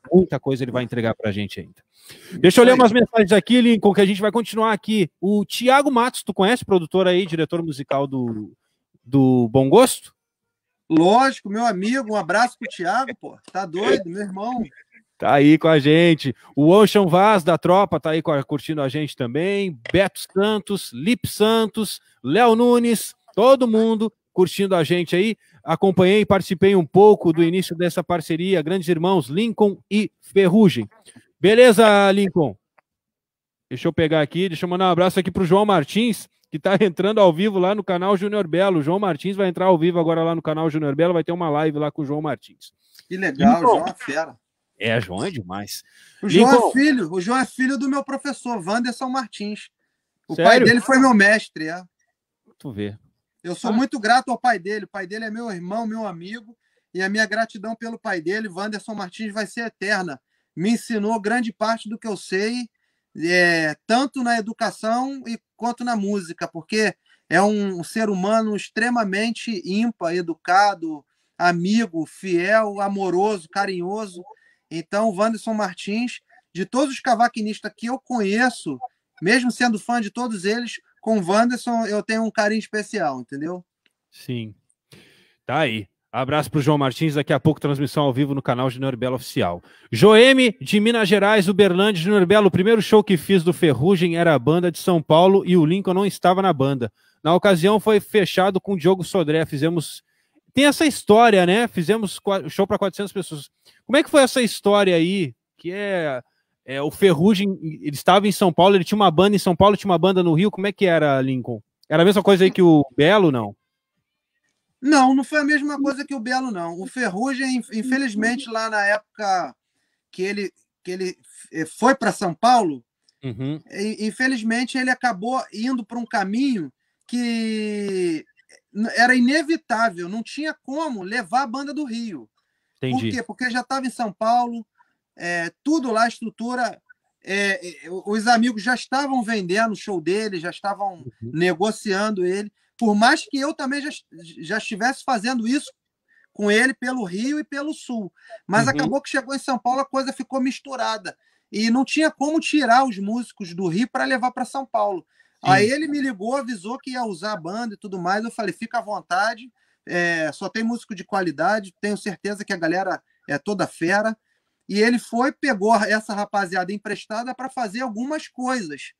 Muita coisa ele vai entregar pra gente ainda. Deixa eu ler umas mensagens aqui, Lincoln, que a gente vai continuar aqui. O Thiago Matos, tu conhece, produtor aí, diretor musical do Bom Gosto? Lógico, meu amigo, um abraço pro Thiago, pô, tá doido, meu irmão. Tá aí com a gente. O Ocean Vaz, da Tropa, tá aí curtindo a gente também. Beto Santos, Lip Santos, Léo Nunes, todo mundo curtindo a gente aí. Acompanhei e participei um pouco do início dessa parceria, grandes irmãos Lincoln e Ferrugem. Beleza, Lincoln? Deixa eu pegar aqui, deixa eu mandar um abraço aqui pro João Martins, que tá entrando ao vivo lá no canal Júnior Belo. O João Martins vai entrar ao vivo agora lá no canal Júnior Belo, vai ter uma live lá com o João Martins. Que legal, então, João é fera. É, João é demais. O João, Lincoln... o João é filho do meu professor, Wanderson Martins. O Sério? Pai dele foi meu mestre, é. Tu vê. Eu sou muito grato ao pai dele. O pai dele é meu irmão, meu amigo. E a minha gratidão pelo pai dele, Wanderson Martins, vai ser eterna. Me ensinou grande parte do que eu sei, tanto na educação quanto na música, porque é um ser humano extremamente ímpar, educado, amigo, fiel, amoroso, carinhoso. Então, Wanderson Martins, de todos os cavaquinistas que eu conheço, mesmo sendo fã de todos eles, com o Wanderson eu tenho um carinho especial, entendeu? Sim. Tá aí. Abraço para o João Martins, daqui a pouco transmissão ao vivo no canal Júnior Belo Oficial. Joeme, de Minas Gerais, Uberlândia, Júnior Belo, o primeiro show que fiz do Ferrugem era a banda de São Paulo e o Lincoln não estava na banda. Na ocasião foi fechado com o Diogo Sodré, fizemos... Tem essa história, né? Fizemos show para 400 pessoas. Como é que foi essa história aí? Que é o Ferrugem, ele estava em São Paulo, ele tinha uma banda em São Paulo, tinha uma banda no Rio, como é que era, Lincoln? Era a mesma coisa aí que o Belo, não? Não, não foi a mesma coisa que o Belo, não. O Ferrugem, infelizmente, lá na época que ele foi para São Paulo, uhum. Infelizmente, ele acabou indo para um caminho que era inevitável, não tinha como levar a banda do Rio. Entendi. Por quê? Porque já estava em São Paulo, tudo lá, a estrutura... os amigos já estavam vendendo o show dele, já estavam uhum. negociando ele. Por mais que eu também já estivesse fazendo isso com ele pelo Rio e pelo Sul. Mas uhum. acabou que chegou em São Paulo, a coisa ficou misturada. E não tinha como tirar os músicos do Rio para levar para São Paulo. Sim. Aí ele me ligou, avisou que ia usar a banda e tudo mais. Eu falei, fica à vontade, só tem músico de qualidade, tenho certeza que a galera é toda fera. E ele foi, pegou essa rapaziada emprestada para fazer algumas coisas.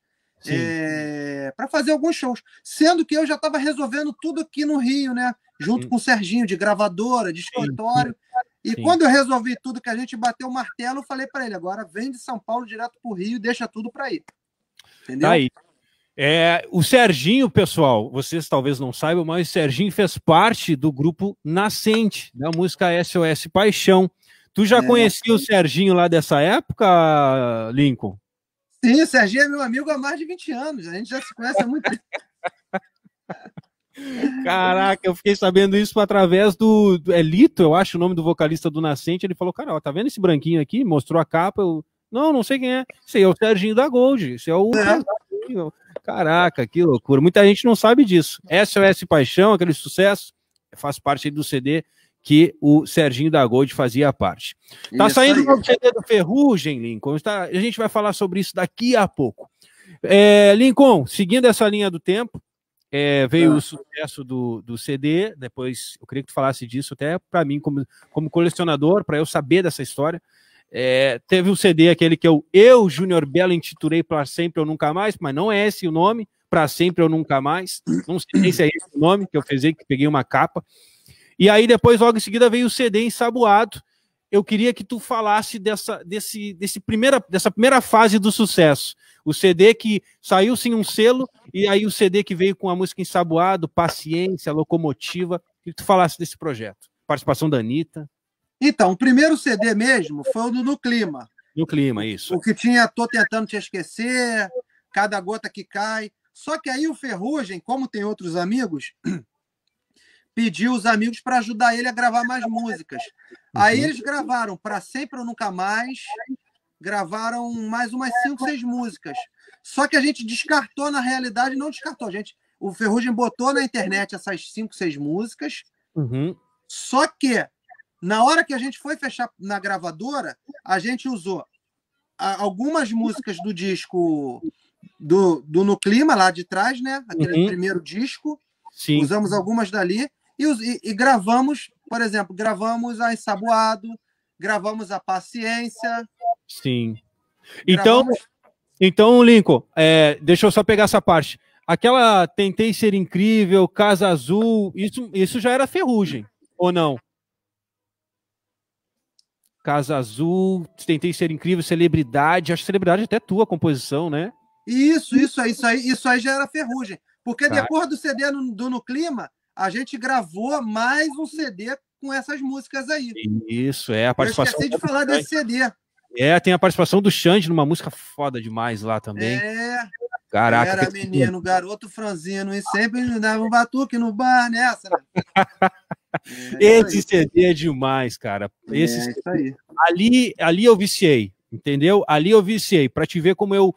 Para fazer alguns shows, sendo que eu já estava resolvendo tudo aqui no Rio, né? Junto Sim. com o Serginho, de gravadora, de escritório. E Sim. quando eu resolvi tudo, que a gente bateu o martelo, eu falei para ele: agora vem de São Paulo direto para o Rio e deixa tudo para aí. Entendeu? Tá aí. O Serginho, pessoal, vocês talvez não saibam, mas o Serginho fez parte do grupo Nascente da música SOS Paixão. Tu já conhecia o Serginho lá dessa época, Lincoln? Sim, o Serginho é meu amigo há mais de 20 anos. A gente já se conhece há muito tempo. Caraca, eu fiquei sabendo isso através do... Lito, eu acho o nome do vocalista do Nascente. Ele falou, cara, ó, tá vendo esse branquinho aqui? Mostrou a capa. Não sei quem é. Esse aí é o Serginho da Gold. Esse é o... Caraca, que loucura. Muita gente não sabe disso. SOS Paixão, aquele sucesso, faz parte aí do CD que o Serginho da Gold fazia parte. Tá isso saindo o CD do Ferrugem, Lincoln. A gente vai falar sobre isso daqui a pouco. Lincoln, seguindo essa linha do tempo, veio o sucesso do CD, depois eu queria que tu falasse disso até para mim, como colecionador, para eu saber dessa história. Teve um CD, aquele que eu Júnior Belo, intitulei Pra Sempre ou Nunca Mais, mas não é esse o nome, Pra Sempre ou Nunca Mais. Não sei nem se é esse o nome, que eu fiz aí, que peguei uma capa. E aí depois, logo em seguida, veio o CD ensaboado. Eu queria que tu falasse dessa primeira fase do sucesso. O CD que saiu sem um selo, e aí o CD que veio com a música ensaboado, Paciência, Locomotiva. Que tu falasse desse projeto. Participação da Anitta. Então, o primeiro CD mesmo foi o do No Clima. No Clima, isso. O que tinha Tô Tentando Te Esquecer, Cada Gota Que Cai. Só que aí o Ferrugem, como tem outros amigos... pediu os amigos para ajudar ele a gravar mais músicas. Uhum. Aí eles gravaram Pra Sempre ou Nunca Mais, gravaram mais umas 5, 6 músicas. Só que a gente descartou, na realidade, não descartou, gente. O Ferrugem botou na internet essas 5, 6 músicas, uhum. Só que na hora que a gente foi fechar na gravadora, a gente usou algumas músicas do disco do No Clima, lá de trás, né? Aquele uhum. primeiro disco. Sim. Usamos algumas dali. E gravamos, por exemplo, gravamos a Ensaboado, gravamos a Paciência. Sim. Gravamos... Então Lincoln, deixa eu só pegar essa parte. Aquela Tentei Ser Incrível, Casa Azul, isso já era Ferrugem, ou não? Casa Azul, Tentei Ser Incrível, Celebridade. Acho que Celebridade até tua composição, né? Isso aí já era Ferrugem. Porque depois do CD do No Clima, a gente gravou mais um CD com essas músicas aí. Isso, é a participação. Eu esqueci de falar desse CD. É, tem a participação do Xande numa música foda demais lá também. É. Caraca. Era menino, garoto franzino, e sempre me dava um batuque no bar, né? Esse CD é demais, cara. Esse CD. Isso aí. Ali eu viciei, entendeu? Ali eu viciei, pra te ver como eu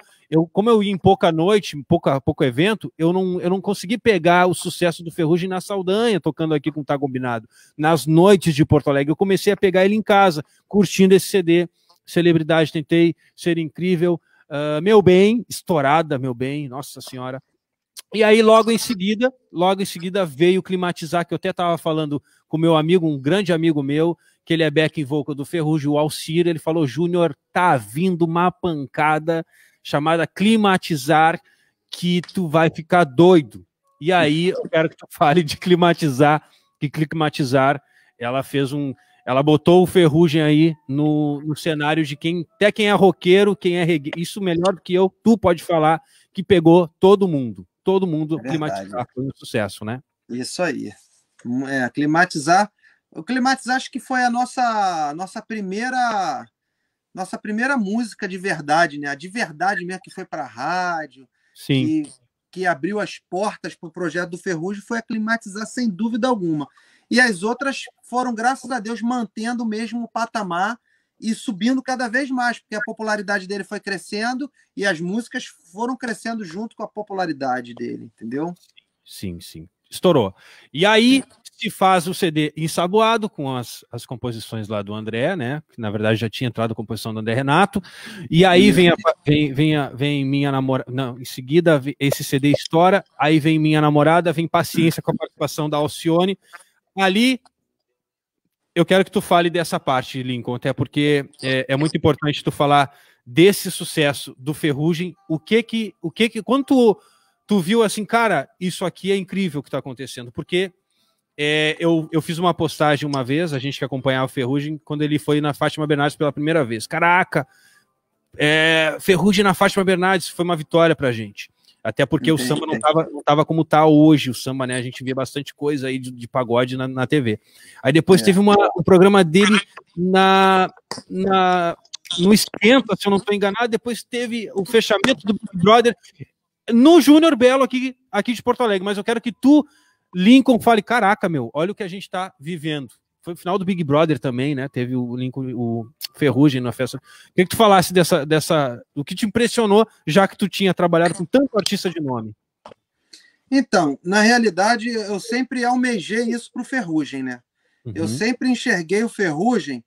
ia em pouca noite, pouco evento, eu não consegui pegar o sucesso do Ferrugem na Saldanha, tocando aqui com o Tá Combinado. Nas noites de Porto Alegre, eu comecei a pegar ele em casa, curtindo esse CD. Celebridade, Tentei Ser Incrível, Meu Bem, estourada, Meu Bem, nossa senhora. E aí, logo em seguida veio Climatizar, que eu até estava falando com meu amigo, um grande amigo meu, que ele é backing vocal do Ferrugem, o Alcir. Ele falou: Júnior, tá vindo uma pancada chamada Climatizar, que tu vai ficar doido. E aí, eu quero que tu fale de Climatizar, que Climatizar, ela botou o Ferrugem aí no cenário de quem é roqueiro, quem é reggae. Isso melhor do que eu, tu pode falar, que pegou todo mundo. Todo mundo, Climatizar foi um sucesso, né? Isso aí. É, Climatizar. O Climatizar acho que foi a nossa primeira música de verdade, né? A de verdade mesmo, que foi para a rádio. Sim. Que abriu as portas para o projeto do Ferrugem, foi a Climatizar, sem dúvida alguma. E as outras foram, graças a Deus, mantendo o mesmo patamar e subindo cada vez mais, porque a popularidade dele foi crescendo e as músicas foram crescendo junto com a popularidade dele, entendeu? Sim, sim. Estourou. E aí se faz o CD ensaboado com as composições lá do André, né? Que, na verdade, já tinha entrado a composição do André Renato. E aí vem Minha Namorada... Não, em seguida esse CD estoura, aí vem Minha Namorada, vem Paciência com a participação da Alcione. Ali, eu quero que tu fale dessa parte, Lincoln, até porque é muito importante tu falar desse sucesso do Ferrugem. Quando tu viu assim, cara, isso aqui é incrível o que está acontecendo, porque eu fiz uma postagem uma vez, a gente que acompanhava o Ferrugem, quando ele foi na Fátima Bernardes pela primeira vez. Caraca, Ferrugem na Fátima Bernardes foi uma vitória pra gente. Até porque o samba não tava como tá hoje, o samba, né? A gente via bastante coisa aí de pagode na TV. Aí depois teve um programa dele no Esquenta, se eu não estou enganado. Depois teve o fechamento do Big Brother no Júnior Belo, aqui de Porto Alegre. Mas eu quero que tu, Lincoln, fale: caraca, meu, olha o que a gente tá vivendo. Foi o final do Big Brother também, né? Teve o Ferrugem na festa. Queria que tu falasse o que te impressionou, já que tu tinha trabalhado com tanto artista de nome. Então, na realidade, eu sempre almejei isso pro Ferrugem, né? Uhum. Eu sempre enxerguei o Ferrugem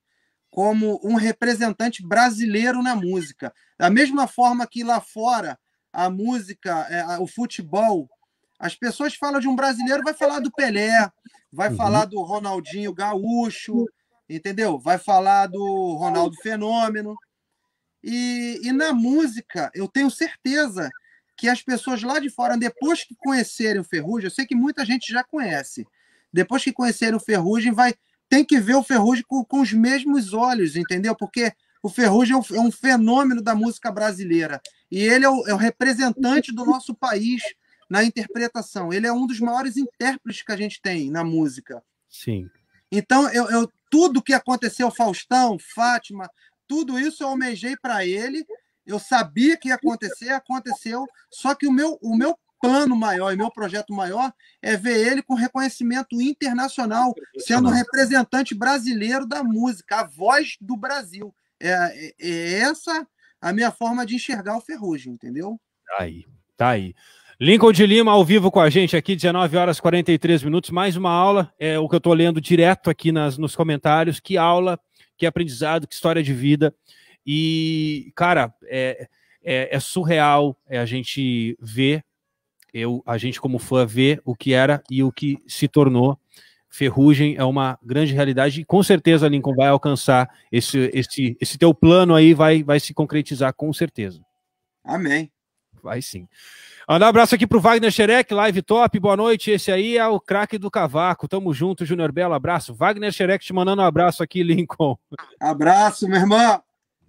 como um representante brasileiro na música. Da mesma forma que lá fora, a música, o futebol, as pessoas falam de um brasileiro, vai falar do Pelé, vai falar do Ronaldinho Gaúcho, entendeu? Vai falar do Ronaldo Fenômeno. E na música, eu tenho certeza que as pessoas lá de fora, depois que conhecerem o Ferrugem, eu sei que muita gente já conhece, depois que conhecerem o Ferrugem, tem que ver o Ferrugem com os mesmos olhos, entendeu? Porque o Ferrugem é um fenômeno da música brasileira. E ele é o representante do nosso país na interpretação. Ele é um dos maiores intérpretes que a gente tem na música. Sim. Então, tudo que aconteceu, Faustão, Fátima, tudo isso eu almejei para ele, eu sabia que ia acontecer, aconteceu, só que o meu plano maior e meu projeto maior é ver ele com reconhecimento internacional, sendo um representante brasileiro da música, a voz do Brasil. É essa a minha forma de enxergar o Ferrugem, entendeu? Tá aí. Lincoln de Lima ao vivo com a gente aqui, 19h43, mais uma aula, o que eu estou lendo direto aqui nos comentários, que aula, que aprendizado, que história de vida, e cara, é surreal a gente ver, a gente como fã ver o que era e o que se tornou. Ferrugem é uma grande realidade e com certeza, Lincoln, vai alcançar esse teu plano aí, vai se concretizar com certeza. Amém. Vai sim. Um abraço aqui pro Wagner Xerec, live top, boa noite, esse aí é o craque do cavaco, tamo junto, Júnior Belo, abraço. Wagner Xerec te mandando um abraço aqui, Lincoln. Abraço, meu irmão.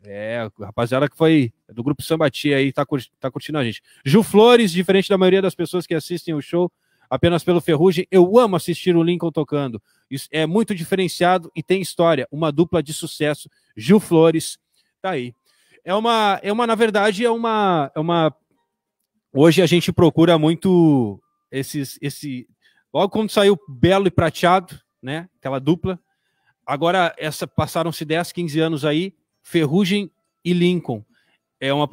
É, rapaziada que foi do grupo Sambati aí, tá curtindo a gente. Ju Flores, diferente da maioria das pessoas que assistem o show apenas pelo Ferrugem, eu amo assistir o Lincoln tocando. Isso é muito diferenciado e tem história. Uma dupla de sucesso. Ju Flores, tá aí. Na verdade, hoje a gente procura muito logo quando saiu Belo e Prateado, né? Aquela dupla. Agora, passaram-se 10, 15 anos aí, Ferrugem e Lincoln. É um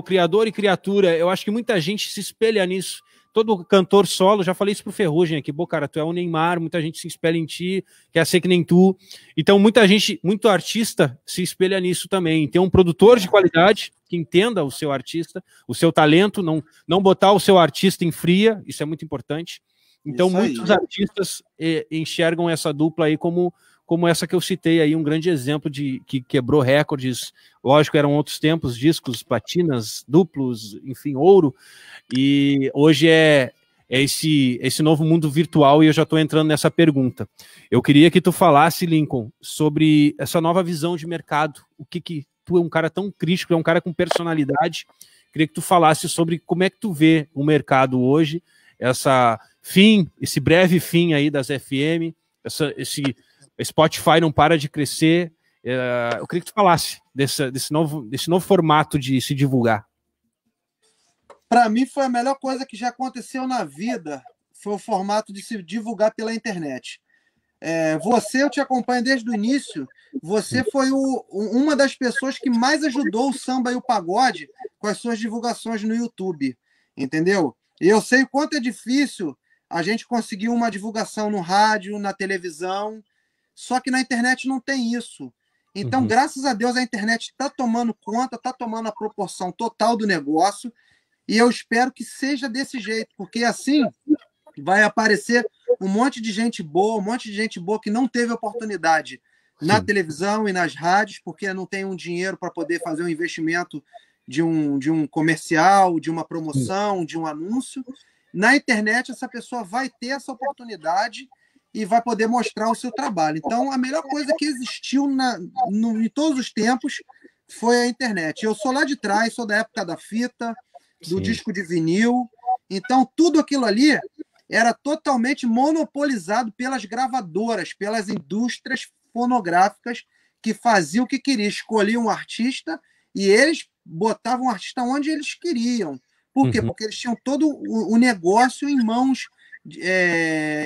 criador e criatura. Eu acho que muita gente se espelha nisso. Todo cantor solo, já falei isso pro Ferrugem aqui, pô, cara, tu é o Neymar, muita gente se espelha em ti, quer ser que nem tu. Então, muita gente, muito artista se espelha nisso também. Tem um produtor de qualidade que entenda o seu artista, o seu talento, não botar o seu artista em fria, isso é muito importante. Então, muitos artistas enxergam essa dupla aí como essa que eu citei aí, um grande exemplo que quebrou recordes, lógico, eram outros tempos, discos, platinas, duplos, enfim, ouro, e hoje é esse novo mundo virtual, e eu já estou entrando nessa pergunta. Eu queria que tu falasse, Lincoln, sobre essa nova visão de mercado, o que tu é um cara tão crítico, é um cara com personalidade, queria que tu falasse sobre como é que tu vê o mercado hoje, esse breve fim aí das FM, Spotify não para de crescer. Eu queria que tu falasse desse novo formato de se divulgar. Para mim, foi a melhor coisa que já aconteceu na vida. Foi o formato de se divulgar pela internet. Eu te acompanho desde o início. Você foi uma das pessoas que mais ajudou o samba e o pagode com as suas divulgações no YouTube. Entendeu? E eu sei o quanto é difícil a gente conseguir uma divulgação no rádio, na televisão. Só que na internet não tem isso. Então, graças a Deus, a internet está tomando conta, está tomando a proporção total do negócio, e eu espero que seja desse jeito, porque assim vai aparecer um monte de gente boa, que não teve oportunidade na televisão e nas rádios, porque não tem um dinheiro para poder fazer um investimento de um comercial, de uma promoção, de um anúncio. Na internet, essa pessoa vai ter essa oportunidade e vai poder mostrar o seu trabalho. Então, a melhor coisa que existiu em todos os tempos foi a internet. Eu sou lá de trás, sou da época da fita, do disco de vinil. Então, tudo aquilo ali era totalmente monopolizado pelas gravadoras, pelas indústrias fonográficas que faziam o que queriam. Escolhiam um artista e eles botavam o artista onde eles queriam. Por quê? Porque eles tinham todo o negócio em mãos,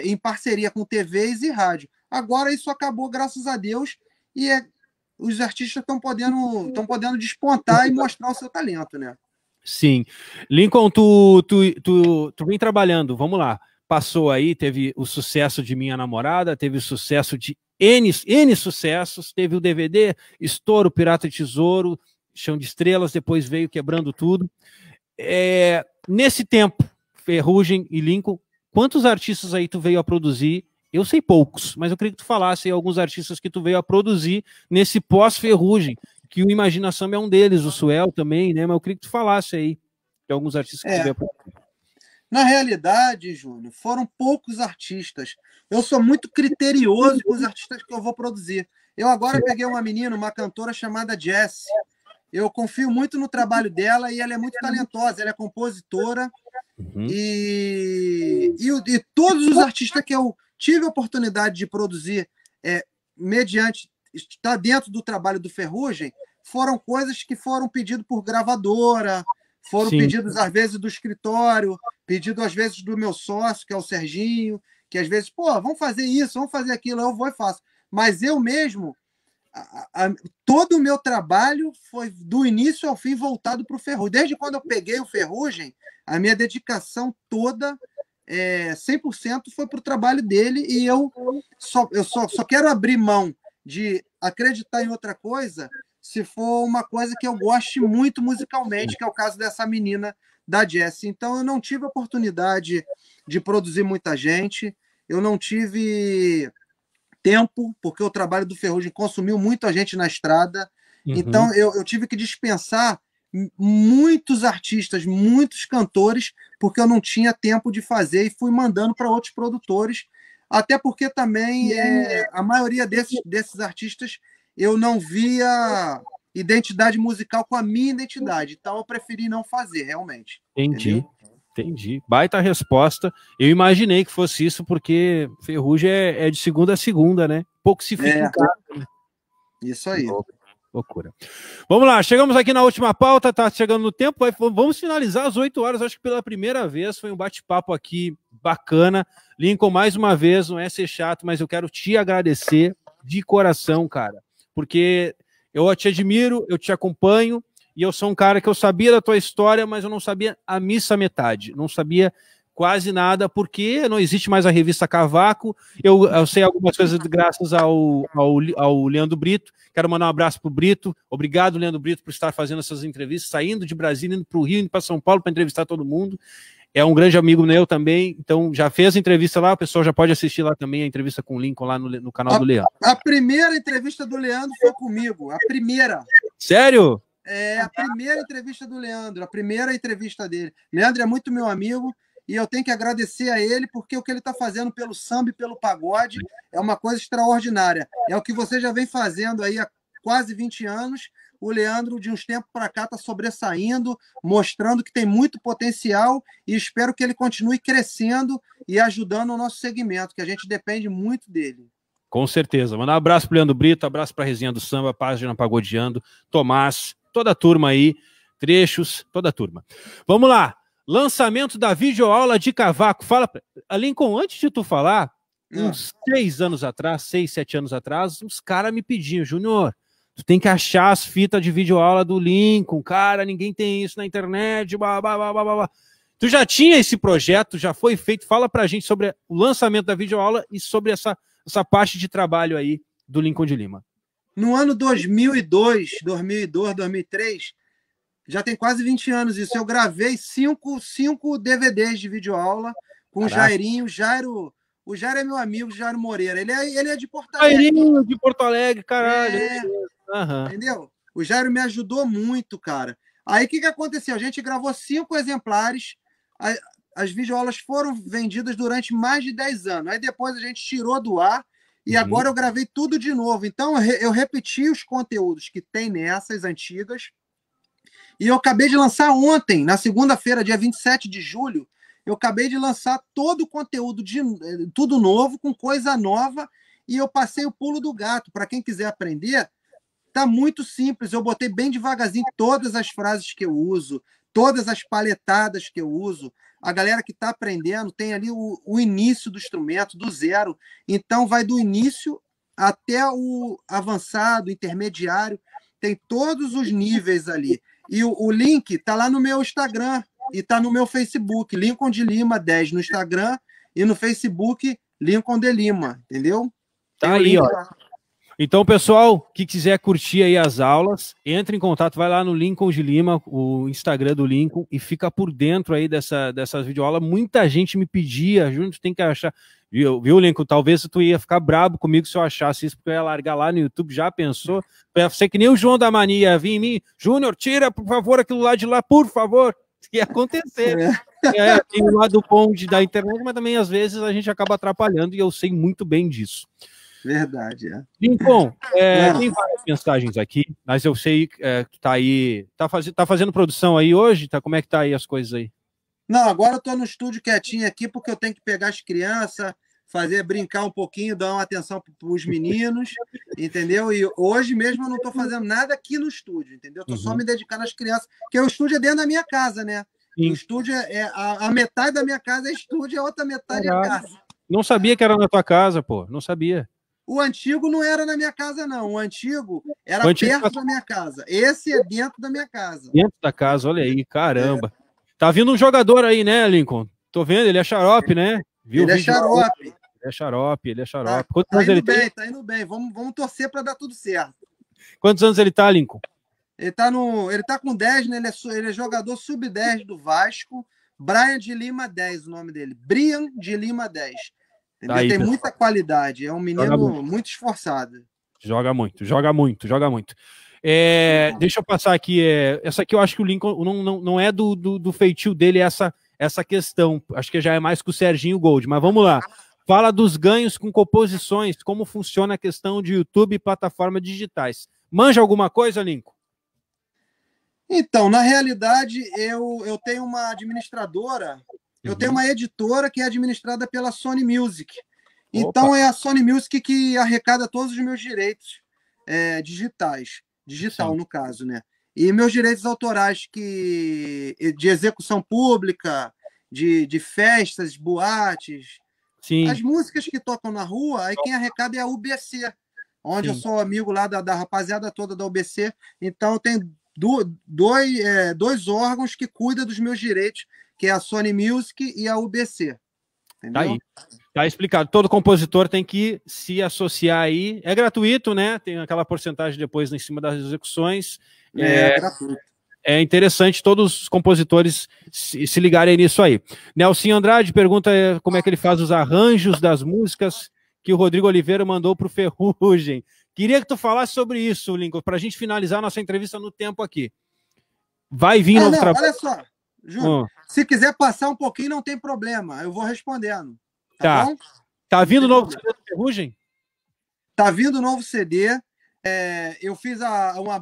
em parceria com TVs e rádio. Agora isso acabou, graças a Deus, e os artistas estão podendo despontar e mostrar o seu talento, né? Sim. Lincoln, tu vem trabalhando, vamos lá. Passou aí, teve o sucesso de Minha Namorada, teve o sucesso de N sucessos, teve o DVD, Estouro, Pirata e Tesouro, Chão de Estrelas, depois veio Quebrando Tudo. Nesse tempo, Ferrugem e Lincoln, quantos artistas aí tu veio a produzir? Eu sei poucos, mas eu queria que tu falasse aí alguns artistas que tu veio a produzir nesse pós-Ferrugem, que o Imagina Samba é um deles, o Suel também, né? Mas eu queria que tu falasse aí de alguns artistas que tu veio a produzir. Na realidade, Júnior, foram poucos artistas. Eu sou muito criterioso com os artistas que eu vou produzir. Eu agora peguei uma menina, uma cantora chamada Jessie. Eu confio muito no trabalho dela e ela é muito talentosa, ela é compositora. E todos os artistas que eu tive a oportunidade de produzir mediante estar dentro do trabalho do Ferrugem, foram coisas que foram pedidas por gravadora, foram pedidos às vezes do escritório, pedido às vezes do meu sócio, que é o Serginho, que às vezes, pô, vamos fazer isso, vamos fazer aquilo, eu vou e faço. Mas eu mesmo, todo o meu trabalho foi do início ao fim voltado para o Ferrugem. Desde quando eu peguei o Ferrugem, a minha dedicação toda, 100%, foi para o trabalho dele, e eu só quero abrir mão de acreditar em outra coisa se for uma coisa que eu goste muito musicalmente, que é o caso dessa menina da Jessie. Então, eu não tive oportunidade de produzir muita gente, eu não tive tempo, porque o trabalho do Ferrugem consumiu muito a gente na estrada. Então, eu tive que dispensar muitos artistas, muitos cantores, porque eu não tinha tempo de fazer, e fui mandando para outros produtores, até porque também a maioria desses artistas eu não via identidade musical com a minha identidade. Então, eu preferi não fazer, realmente. Entendi. Entendeu? Entendi. Baita resposta. Eu imaginei que fosse isso, porque Ferrugem é de segunda a segunda, né? Pouco se fica em casa. Isso aí. Loucura. Vamos lá, chegamos aqui na última pauta, tá chegando no tempo, vamos finalizar às 8 horas, acho que pela primeira vez, foi um bate-papo aqui bacana. Lincoln, mais uma vez, não é ser chato, mas eu quero te agradecer de coração, cara, porque eu te admiro, eu te acompanho, e eu sou um cara que eu sabia da tua história, mas eu não sabia a missa metade, não sabia quase nada, porque não existe mais a revista Cavaco. Eu sei algumas coisas graças ao Leandro Brito. Quero mandar um abraço pro Brito. Obrigado, Leandro Brito, por estar fazendo essas entrevistas, saindo de Brasília, indo para o Rio, indo para São Paulo para entrevistar todo mundo. É um grande amigo meu também, então já fez entrevista lá, o pessoal já pode assistir lá também a entrevista com o Lincoln lá no canal do Leandro. A primeira entrevista do Leandro foi comigo, a primeira. Sério? É, a primeira entrevista do Leandro, a primeira entrevista dele. Leandro é muito meu amigo, e eu tenho que agradecer a ele, porque o que ele está fazendo pelo samba e pelo pagode é uma coisa extraordinária. É o que você já vem fazendo aí há quase 20 anos. O Leandro, de uns tempos para cá, está sobressaindo, mostrando que tem muito potencial, e espero que ele continue crescendo e ajudando o nosso segmento, que a gente depende muito dele. Com certeza. Mandar um abraço para o Leandro Brito, abraço para a Resenha do Samba, Página Pagodeando, Tomás, toda a turma aí, Trechos, toda a turma. Vamos lá. Lançamento da videoaula de Cavaco. Fala, Lincoln, antes de tu falar, uns 6, 7 anos atrás, uns caras me pediam, Júnior, tu tem que achar as fitas de videoaula do Lincoln, cara, ninguém tem isso na internet, blá, blá, blá, blá, blá. Tu já tinha esse projeto, já foi feito, fala pra gente sobre o lançamento da videoaula e sobre essa parte de trabalho aí do Lincoln de Lima. No ano 2002, 2003, já tem quase 20 anos isso. Eu gravei 5 DVDs de videoaula com o Jairinho. O Jairo é meu amigo, Jairo Moreira. Ele é de Porto Alegre. Jairinho de Porto Alegre, caralho. É, uhum. Entendeu? O Jairo me ajudou muito, cara. Aí o que aconteceu? A gente gravou 5 exemplares. As videoaulas foram vendidas durante mais de 10 anos. Aí depois a gente tirou do ar e agora eu gravei tudo de novo. Então eu repeti os conteúdos que tem nessas antigas. E eu acabei de lançar ontem, na segunda-feira, dia 27 de julho, eu acabei de lançar todo o conteúdo, tudo novo, com coisa nova, e eu passei o pulo do gato. Para quem quiser aprender, tá muito simples. Eu botei bem devagarzinho todas as frases que eu uso, todas as palhetadas que eu uso. A galera que está aprendendo tem ali o início do instrumento, do zero. Então, vai do início até o avançado, intermediário. Tem todos os níveis ali. E o link tá lá no meu Instagram e tá no meu Facebook, Lincoln de Lima 10 no Instagram e no Facebook Lincoln de Lima, entendeu? Tá aí, ó. Então, pessoal, que quiser curtir aí as aulas, entre em contato, vai lá no Lincoln de Lima, o Instagram do Lincoln, e fica por dentro aí dessas videoaulas. Muita gente me pedia, Júnior, tem que achar. Viu, Lincoln? Talvez tu ia ficar brabo comigo se eu achasse isso, porque eu ia largar lá no YouTube, já pensou? Eu sei que nem o João da Mania ia vir em mim. Júnior, tira, por favor, aquilo lá de lá, por favor. Isso ia acontecer. Tem o lado bom da internet, mas também, às vezes, a gente acaba atrapalhando, e eu sei muito bem disso. Verdade, é. Lincoln, tem várias mensagens aqui, mas eu sei que tu tá aí, tá fazendo produção aí hoje? Tá, como é que tá aí as coisas aí? Não, agora eu tô no estúdio quietinho aqui, porque eu tenho que pegar as crianças, fazer brincar um pouquinho, dar uma atenção pros meninos, entendeu? E hoje mesmo eu não tô fazendo nada aqui no estúdio, entendeu? Tô só me dedicando às crianças, porque o estúdio é dentro da minha casa, né? Sim. O estúdio a metade da minha casa é estúdio, a outra metade é casa. Não sabia que era na tua casa, pô, não sabia. O antigo não era na minha casa, não. O antigo era perto da minha casa. Esse é dentro da minha casa. Dentro da casa, olha aí, caramba. É. Tá vindo um jogador aí, né, Lincoln? Tô vendo, ele é xarope, né? Viu, ele é xarope. Tá, quantos anos ele tem? Tá indo bem, vamos torcer para dar tudo certo. Quantos anos ele tá, Lincoln? Ele tá com 10, né? Ele é jogador sub-10 do Vasco. Brian de Lima 10, o nome dele. Brian de Lima 10. Tá aí, tem muita qualidade, é um menino muito esforçado. Joga muito. Deixa eu passar aqui, essa aqui eu acho que o Lincoln não é do feitio dele essa questão, acho que já é mais com o Sérgio Gold, mas vamos lá. Fala dos ganhos com composições, como funciona a questão de YouTube e plataformas digitais. Manja alguma coisa, Lincoln? Então, na realidade, eu tenho uma administradora, eu tenho uma editora que é administrada pela Sony Music. Então, é a Sony Music que arrecada todos os meus direitos digitais. Digital, sim, no caso, né? E meus direitos autorais de execução pública, de festas, boates. Sim. As músicas que tocam na rua, aí quem arrecada é a UBC, onde sim, eu sou amigo lá da rapaziada toda da UBC. Então, tem dois órgãos que cuidam dos meus direitos, que é a Sony Music e a UBC. Entendeu? Tá aí. Tá explicado. Todo compositor tem que se associar aí. É gratuito, né? Tem aquela porcentagem depois em cima das execuções. É gratuito. É interessante todos os compositores se ligarem nisso aí. Nelson Andrade pergunta como é que ele faz os arranjos das músicas que o Rodrigo Oliveira mandou para o Ferrugem. Queria que tu falasse sobre isso, Lincoln, para a gente finalizar a nossa entrevista no tempo aqui. Vai vir novo trabalho. Olha só, Júnior, se quiser passar um pouquinho, não tem problema. Eu vou respondendo. Tá. Bom? Tá vindo novo CD do Ferrugem? Tá vindo novo CD. Eu fiz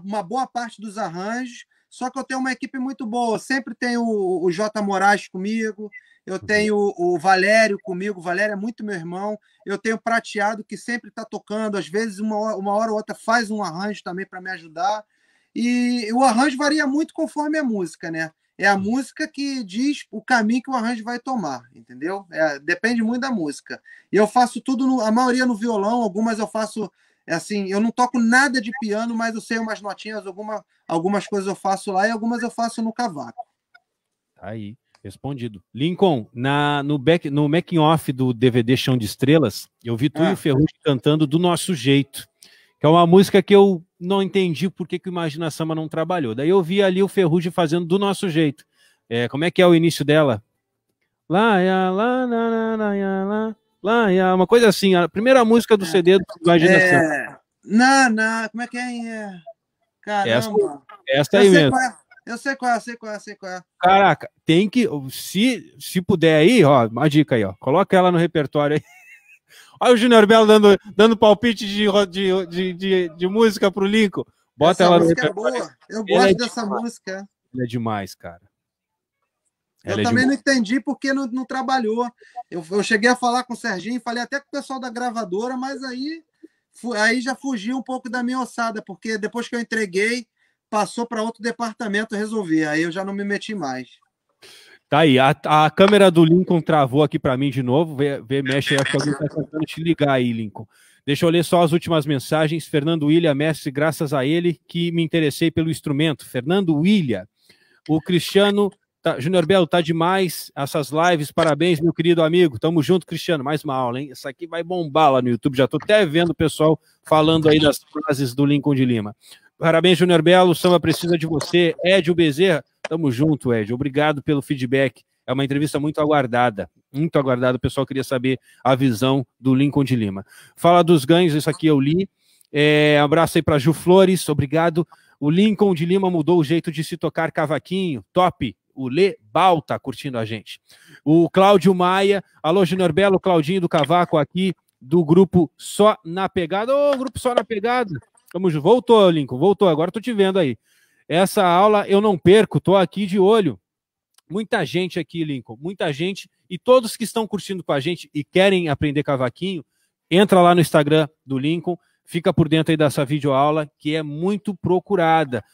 uma boa parte dos arranjos. Só que eu tenho uma equipe muito boa. Sempre tenho o J. Moraes comigo, eu tenho o Valério comigo. O Valério é muito meu irmão. Eu tenho o Prateado, que sempre está tocando. Às vezes, uma hora ou outra, faz um arranjo também para me ajudar. E o arranjo varia muito conforme a música, né? É a música que diz o caminho que o arranjo vai tomar, entendeu? Depende muito da música. E eu faço tudo, a maioria no violão, algumas eu faço... Assim, eu não toco nada de piano, mas eu sei umas notinhas, algumas coisas eu faço lá e algumas eu faço no cavaco. Tá aí, respondido. Lincoln, no making off do DVD Chão de Estrelas, eu vi tu e o Ferrugem cantando Do Nosso Jeito, que é uma música que eu não entendi por que o Imagina Samba não trabalhou. Daí eu vi ali o Ferrugem fazendo Do Nosso Jeito. Como é que é o início dela? Lá, lá, lá, lá, lá. Lá, é uma coisa assim, a primeira música do CD do Imagina Samba. Como é que é? Caramba. Essa aí mesmo. Eu sei qual é. Caraca, tem que, se puder aí, ó, uma dica aí, ó, coloca ela no repertório aí. Olha o Júnior Belo dando palpite de música pro Lincoln. Bota ela no repertório. Essa música é boa, eu gosto dessa música. Ela é demais, cara. Eu também não entendi porque não trabalhou. Eu cheguei a falar com o Serginho, falei até com o pessoal da gravadora, mas aí já fugiu um pouco da minha ossada, porque depois que eu entreguei, passou para outro departamento resolver. Aí eu já não me meti mais. Tá aí, a câmera do Lincoln travou aqui para mim de novo. Mexe aí, acho que alguém está tentando te ligar aí, Lincoln. Deixa eu ler só as últimas mensagens. Fernando William, mestre, graças a ele que me interessei pelo instrumento. Fernando William, o Cristiano... Tá, Júnior Belo, tá demais essas lives, parabéns, meu querido amigo, tamo junto, Cristiano, mais uma aula, hein, essa aqui vai bombar lá no YouTube, já tô até vendo o pessoal falando aí das frases do Lincoln de Lima, parabéns, Júnior Belo, o samba precisa de você, Edio Bezerra, tamo junto, Edio, obrigado pelo feedback, é uma entrevista muito aguardada, o pessoal queria saber a visão do Lincoln de Lima, fala dos ganhos, isso aqui eu li, abraço aí pra Ju Flores, obrigado, o Lincoln de Lima mudou o jeito de se tocar cavaquinho, top. O Lê Bal tá curtindo a gente. O Cláudio Maia. Alô, Junior Belo, Claudinho do Cavaco aqui, do grupo Só na Pegada. Ô, grupo Só na Pegada. Voltou, Lincoln, voltou. Agora tô te vendo aí. Essa aula eu não perco, tô aqui de olho. Muita gente aqui, Lincoln, muita gente. E todos que estão curtindo com a gente e querem aprender cavaquinho, entra lá no Instagram do Lincoln, fica por dentro aí dessa videoaula, que é muito procurada.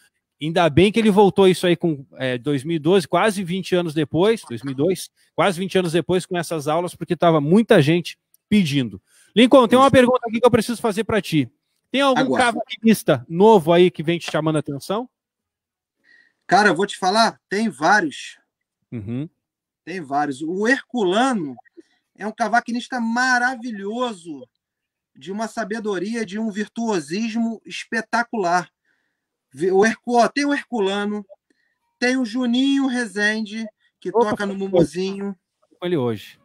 Ainda bem que ele voltou isso aí com 2012, quase 20 anos depois, 2002, quase 20 anos depois com essas aulas, porque estava muita gente pedindo. Lincoln, tem uma pergunta aqui que eu preciso fazer para ti. Tem algum cavaquinista novo aí que vem te chamando a atenção? Cara, eu vou te falar, tem vários. Uhum. Tem vários. O Herculano é um cavaquinista maravilhoso, de uma sabedoria, de um virtuosismo espetacular. Tem o Herculano, tem o Juninho Rezende, que toca no Mumuzinho. Olha hoje.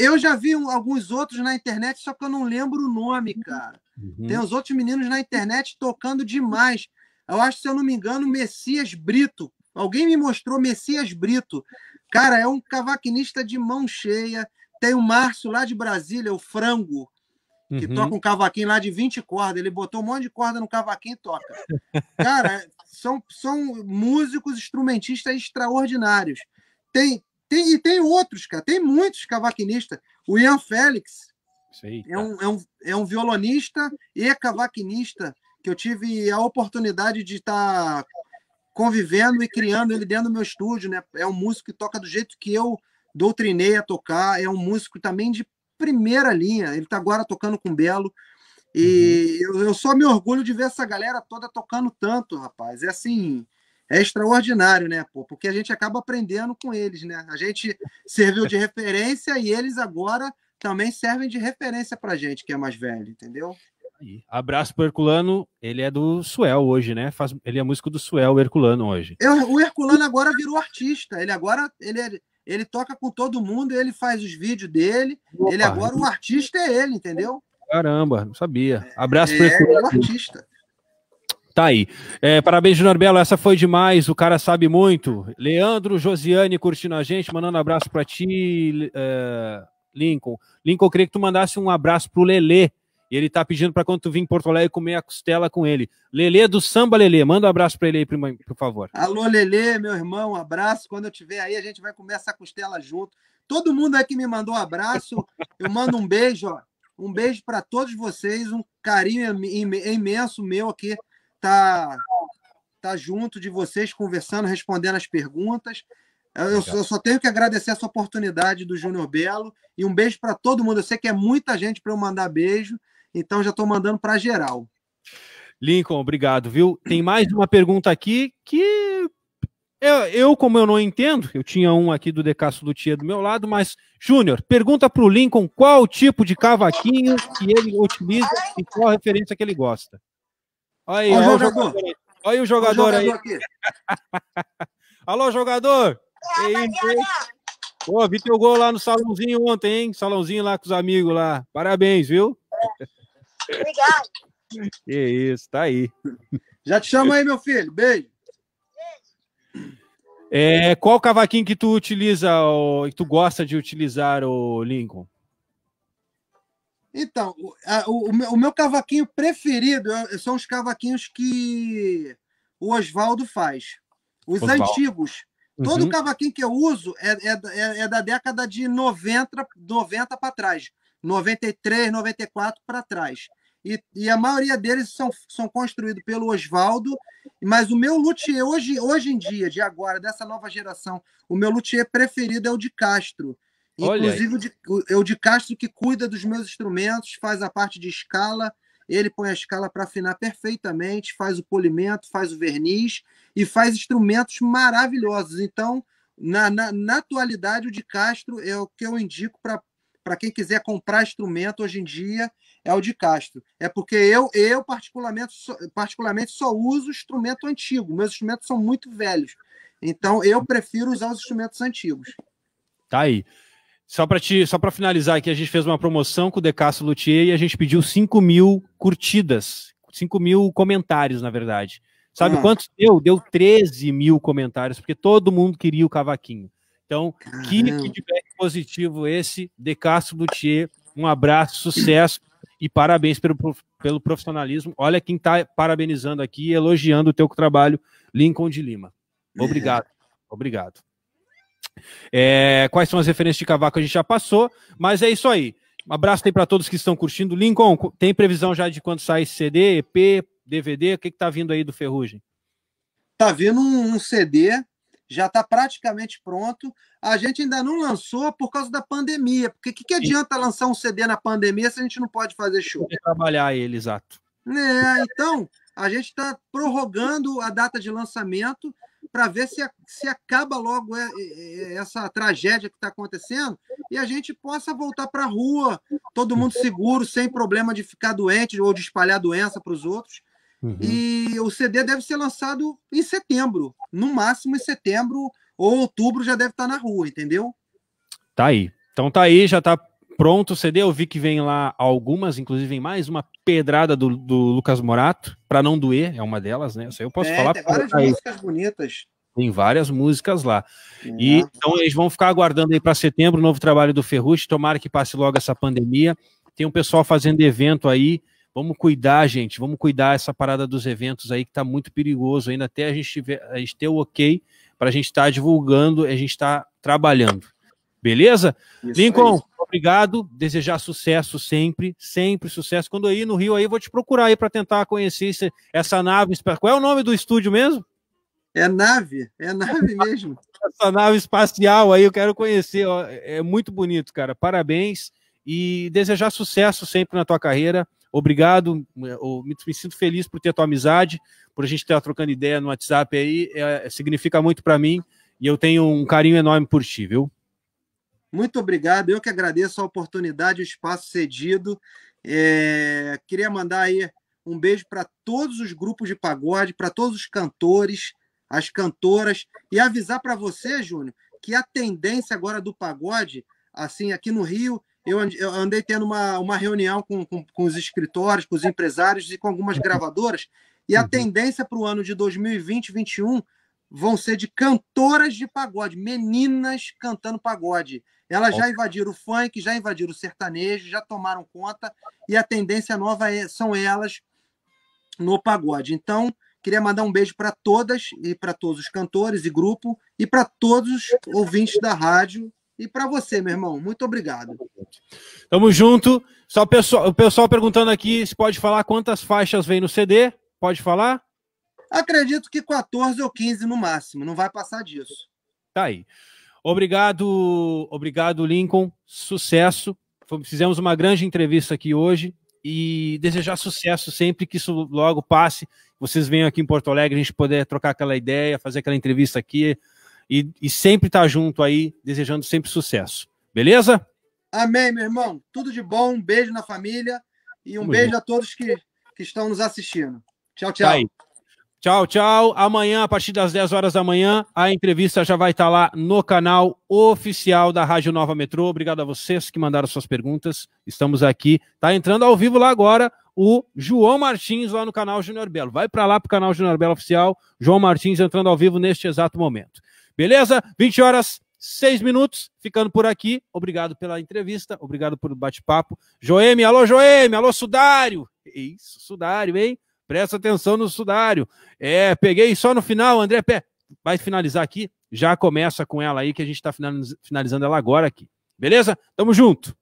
Eu já vi alguns outros na internet, só que eu não lembro o nome, cara. Uhum. Tem os outros meninos na internet tocando demais. Eu acho, se eu não me engano, Messias Brito. Alguém me mostrou Messias Brito. Cara, é um cavaquinista de mão cheia, Tem o Márcio lá de Brasília, o Frango, que toca um cavaquinho lá de 20 cordas. Ele botou um monte de corda no cavaquinho e toca. Cara, são músicos, instrumentistas extraordinários. Tem outros, cara. Tem muitos cavaquinistas. O Ian Félix é um violonista e cavaquinista que eu tive a oportunidade de estar convivendo e criando ele dentro do meu estúdio, né? É um músico que toca do jeito que eu doutrinei a tocar. É um músico também de primeira linha. Ele está agora tocando com o Belo. E eu só me orgulho de ver essa galera toda tocando tanto, rapaz. É assim... É extraordinário, né, pô? Porque a gente acaba aprendendo com eles, né? A gente serviu de referência e eles agora também servem de referência pra gente, que é mais velho, entendeu? Aí. Abraço pro Herculano, ele é do Suel hoje, né? Ele é músico do Suel, o Herculano, hoje. O Herculano agora virou artista, ele agora ele toca com todo mundo, ele faz os vídeos dele, opa, ele agora o artista é ele, entendeu? Caramba, não sabia. Abraço pro Herculano. Ele é o artista. Tá aí. Parabéns, Junior Belo. Essa foi demais. O cara sabe muito. Leandro, Josiane curtindo a gente, mandando abraço para ti, Lincoln. Lincoln, eu queria que tu mandasse um abraço pro Lelê. E ele tá pedindo para quando tu vir em Porto Alegre comer a costela com ele. Lelê do Samba Lelê. Manda um abraço para ele aí, por favor. Alô, Lelê, meu irmão. Um abraço. Quando eu estiver aí, a gente vai comer essa costela junto. Todo mundo aí que me mandou um abraço. Eu mando um beijo, ó. Um beijo para todos vocês. Um carinho imenso meu aqui. Tá junto de vocês, conversando, respondendo as perguntas. Eu só tenho que agradecer essa oportunidade do Júnior Belo e um beijo para todo mundo. Eu sei que é muita gente para eu mandar beijo, então já estou mandando para geral. Lincoln, obrigado, viu? Tem mais uma pergunta aqui que eu como eu não entendo, eu tinha um aqui do Decasso do Tia do meu lado, mas, Júnior, pergunta para o Lincoln qual tipo de cavaquinho que ele utiliza e qual a referência que ele gosta. Olha o jogador. Olha o jogador aí. Aqui. Alô, jogador. Pô, vi teu gol lá no salãozinho ontem, hein? Salãozinho lá com os amigos lá. Parabéns, viu? É. Obrigado. Que isso, tá aí. Já te chamo aí, meu filho. Beijo. Qual cavaquinho que tu utiliza, que tu gosta de utilizar, o Lincoln? Então, o meu cavaquinho preferido são os cavaquinhos que o Oswaldo faz. Os antigos. Todo cavaquinho que eu uso é da década de 90 para trás. 93, 94 para trás. E a maioria deles são construídos pelo Oswaldo. Mas o meu luthier, hoje em dia, de agora, dessa nova geração, o meu luthier preferido é o de Castro. Inclusive, o de Castro que cuida dos meus instrumentos, faz a parte de escala, ele põe a escala para afinar perfeitamente, faz o polimento, faz o verniz e faz instrumentos maravilhosos. Então, na atualidade, o de Castro é o que eu indico para quem quiser comprar instrumento hoje em dia, é o de Castro. É porque eu particularmente só uso instrumento antigo, meus instrumentos são muito velhos. Então, eu prefiro usar os instrumentos antigos. Tá aí. Só para finalizar aqui, a gente fez uma promoção com o Decasso Luthier e a gente pediu 5 mil curtidas, 5 mil comentários, na verdade. Sabe quantos deu? Deu 13 mil comentários, porque todo mundo queria o cavaquinho. Então, que feedback positivo esse, Decasso Luthier, um abraço, sucesso e parabéns pelo profissionalismo. Olha quem está parabenizando aqui e elogiando o teu trabalho, Lincoln de Lima. Obrigado, obrigado. Quais são as referências de cavaco que a gente já passou, mas é isso aí. Um abraço aí para todos que estão curtindo. Lincoln, tem previsão já de quando sai CD, EP, DVD? O que está vindo aí do Ferrugem? Tá vindo um CD, já está praticamente pronto. A gente ainda não lançou por causa da pandemia, porque o que adianta lançar um CD na pandemia se a gente não pode fazer show? Tem que trabalhar ele, exato. Então, a gente está prorrogando a data de lançamento para ver se acaba logo essa tragédia que está acontecendo e a gente possa voltar para a rua, todo mundo seguro, sem problema de ficar doente ou de espalhar doença para os outros. E o CD deve ser lançado em setembro, no máximo em setembro ou outubro já deve estar na rua, entendeu? Tá aí. Então tá aí, já tá pronto o CD. Eu vi que vem lá algumas, inclusive vem mais uma pedrada do Lucas Morato, para não doer, é uma delas, né? Isso aí eu posso falar. Tem várias músicas bonitas. Tem várias músicas lá. E então eles vão ficar aguardando aí para setembro o novo trabalho do Ferrugem. Tomara que passe logo essa pandemia. Tem um pessoal fazendo evento aí. Vamos cuidar, gente. Vamos cuidar essa parada dos eventos aí, que tá muito perigoso ainda. Até a gente ter o ok para a gente estar divulgando, a gente está trabalhando. Beleza? Isso, Lincoln, obrigado. Desejar sucesso sempre, sempre sucesso. Quando eu ir no Rio aí, vou te procurar aí para tentar conhecer essa nave. Qual é o nome do estúdio mesmo? É nave mesmo. Essa nave espacial aí, eu quero conhecer. Ó, é muito bonito, cara. Parabéns e desejar sucesso sempre na tua carreira. Obrigado, me sinto feliz por ter a tua amizade, por a gente estar trocando ideia no WhatsApp aí, significa muito para mim e eu tenho um carinho enorme por ti, viu? Muito obrigado, eu que agradeço a oportunidade, o espaço cedido. Queria mandar aí um beijo para todos os grupos de pagode, para todos os cantores, as cantoras, e avisar para você, Júnior, que a tendência agora do pagode, assim, aqui no Rio, eu andei tendo uma reunião com os escritórios, com os empresários e com algumas gravadoras, e a tendência para o ano de 2020, 2021 vão ser de cantoras de pagode, meninas cantando pagode. Elas já invadiram o funk, já invadiram o sertanejo, já tomaram conta, e a tendência nova são elas no pagode. Então, queria mandar um beijo para todas, e para todos os cantores e grupo, e para todos os ouvintes da rádio. E para você, meu irmão, muito obrigado. Tamo junto. Só o pessoal perguntando aqui se pode falar quantas faixas vem no CD. Pode falar? Acredito que 14 ou 15 no máximo. Não vai passar disso. Tá aí. Obrigado, Lincoln. Sucesso. Fizemos uma grande entrevista aqui hoje. E desejar sucesso sempre, que isso logo passe. Vocês venham aqui em Porto Alegre, a gente poder trocar aquela ideia, fazer aquela entrevista aqui. E sempre tá junto aí, desejando sempre sucesso. Beleza? Amém, meu irmão. Tudo de bom, um beijo na família e um beijo a todos que estão nos assistindo. Tchau, tchau. Tá aí. Tchau, tchau. Amanhã, a partir das 10 horas da manhã, a entrevista já vai estar lá no canal oficial da Rádio Nova Metrô. Obrigado a vocês que mandaram suas perguntas. Estamos aqui. Tá entrando ao vivo lá agora o João Martins lá no canal Júnior Belo. Vai para lá pro canal Júnior Belo Oficial. João Martins entrando ao vivo neste exato momento. Beleza? 20 horas, 6 minutos, ficando por aqui. Obrigado pela entrevista, obrigado pelo bate-papo. Joeme, alô Sudário. Isso, Sudário, hein? Presta atenção no Sudário. Peguei só no final, André Pé. Vai finalizar aqui, já começa com ela aí, que a gente tá finalizando ela agora aqui. Beleza? Tamo junto.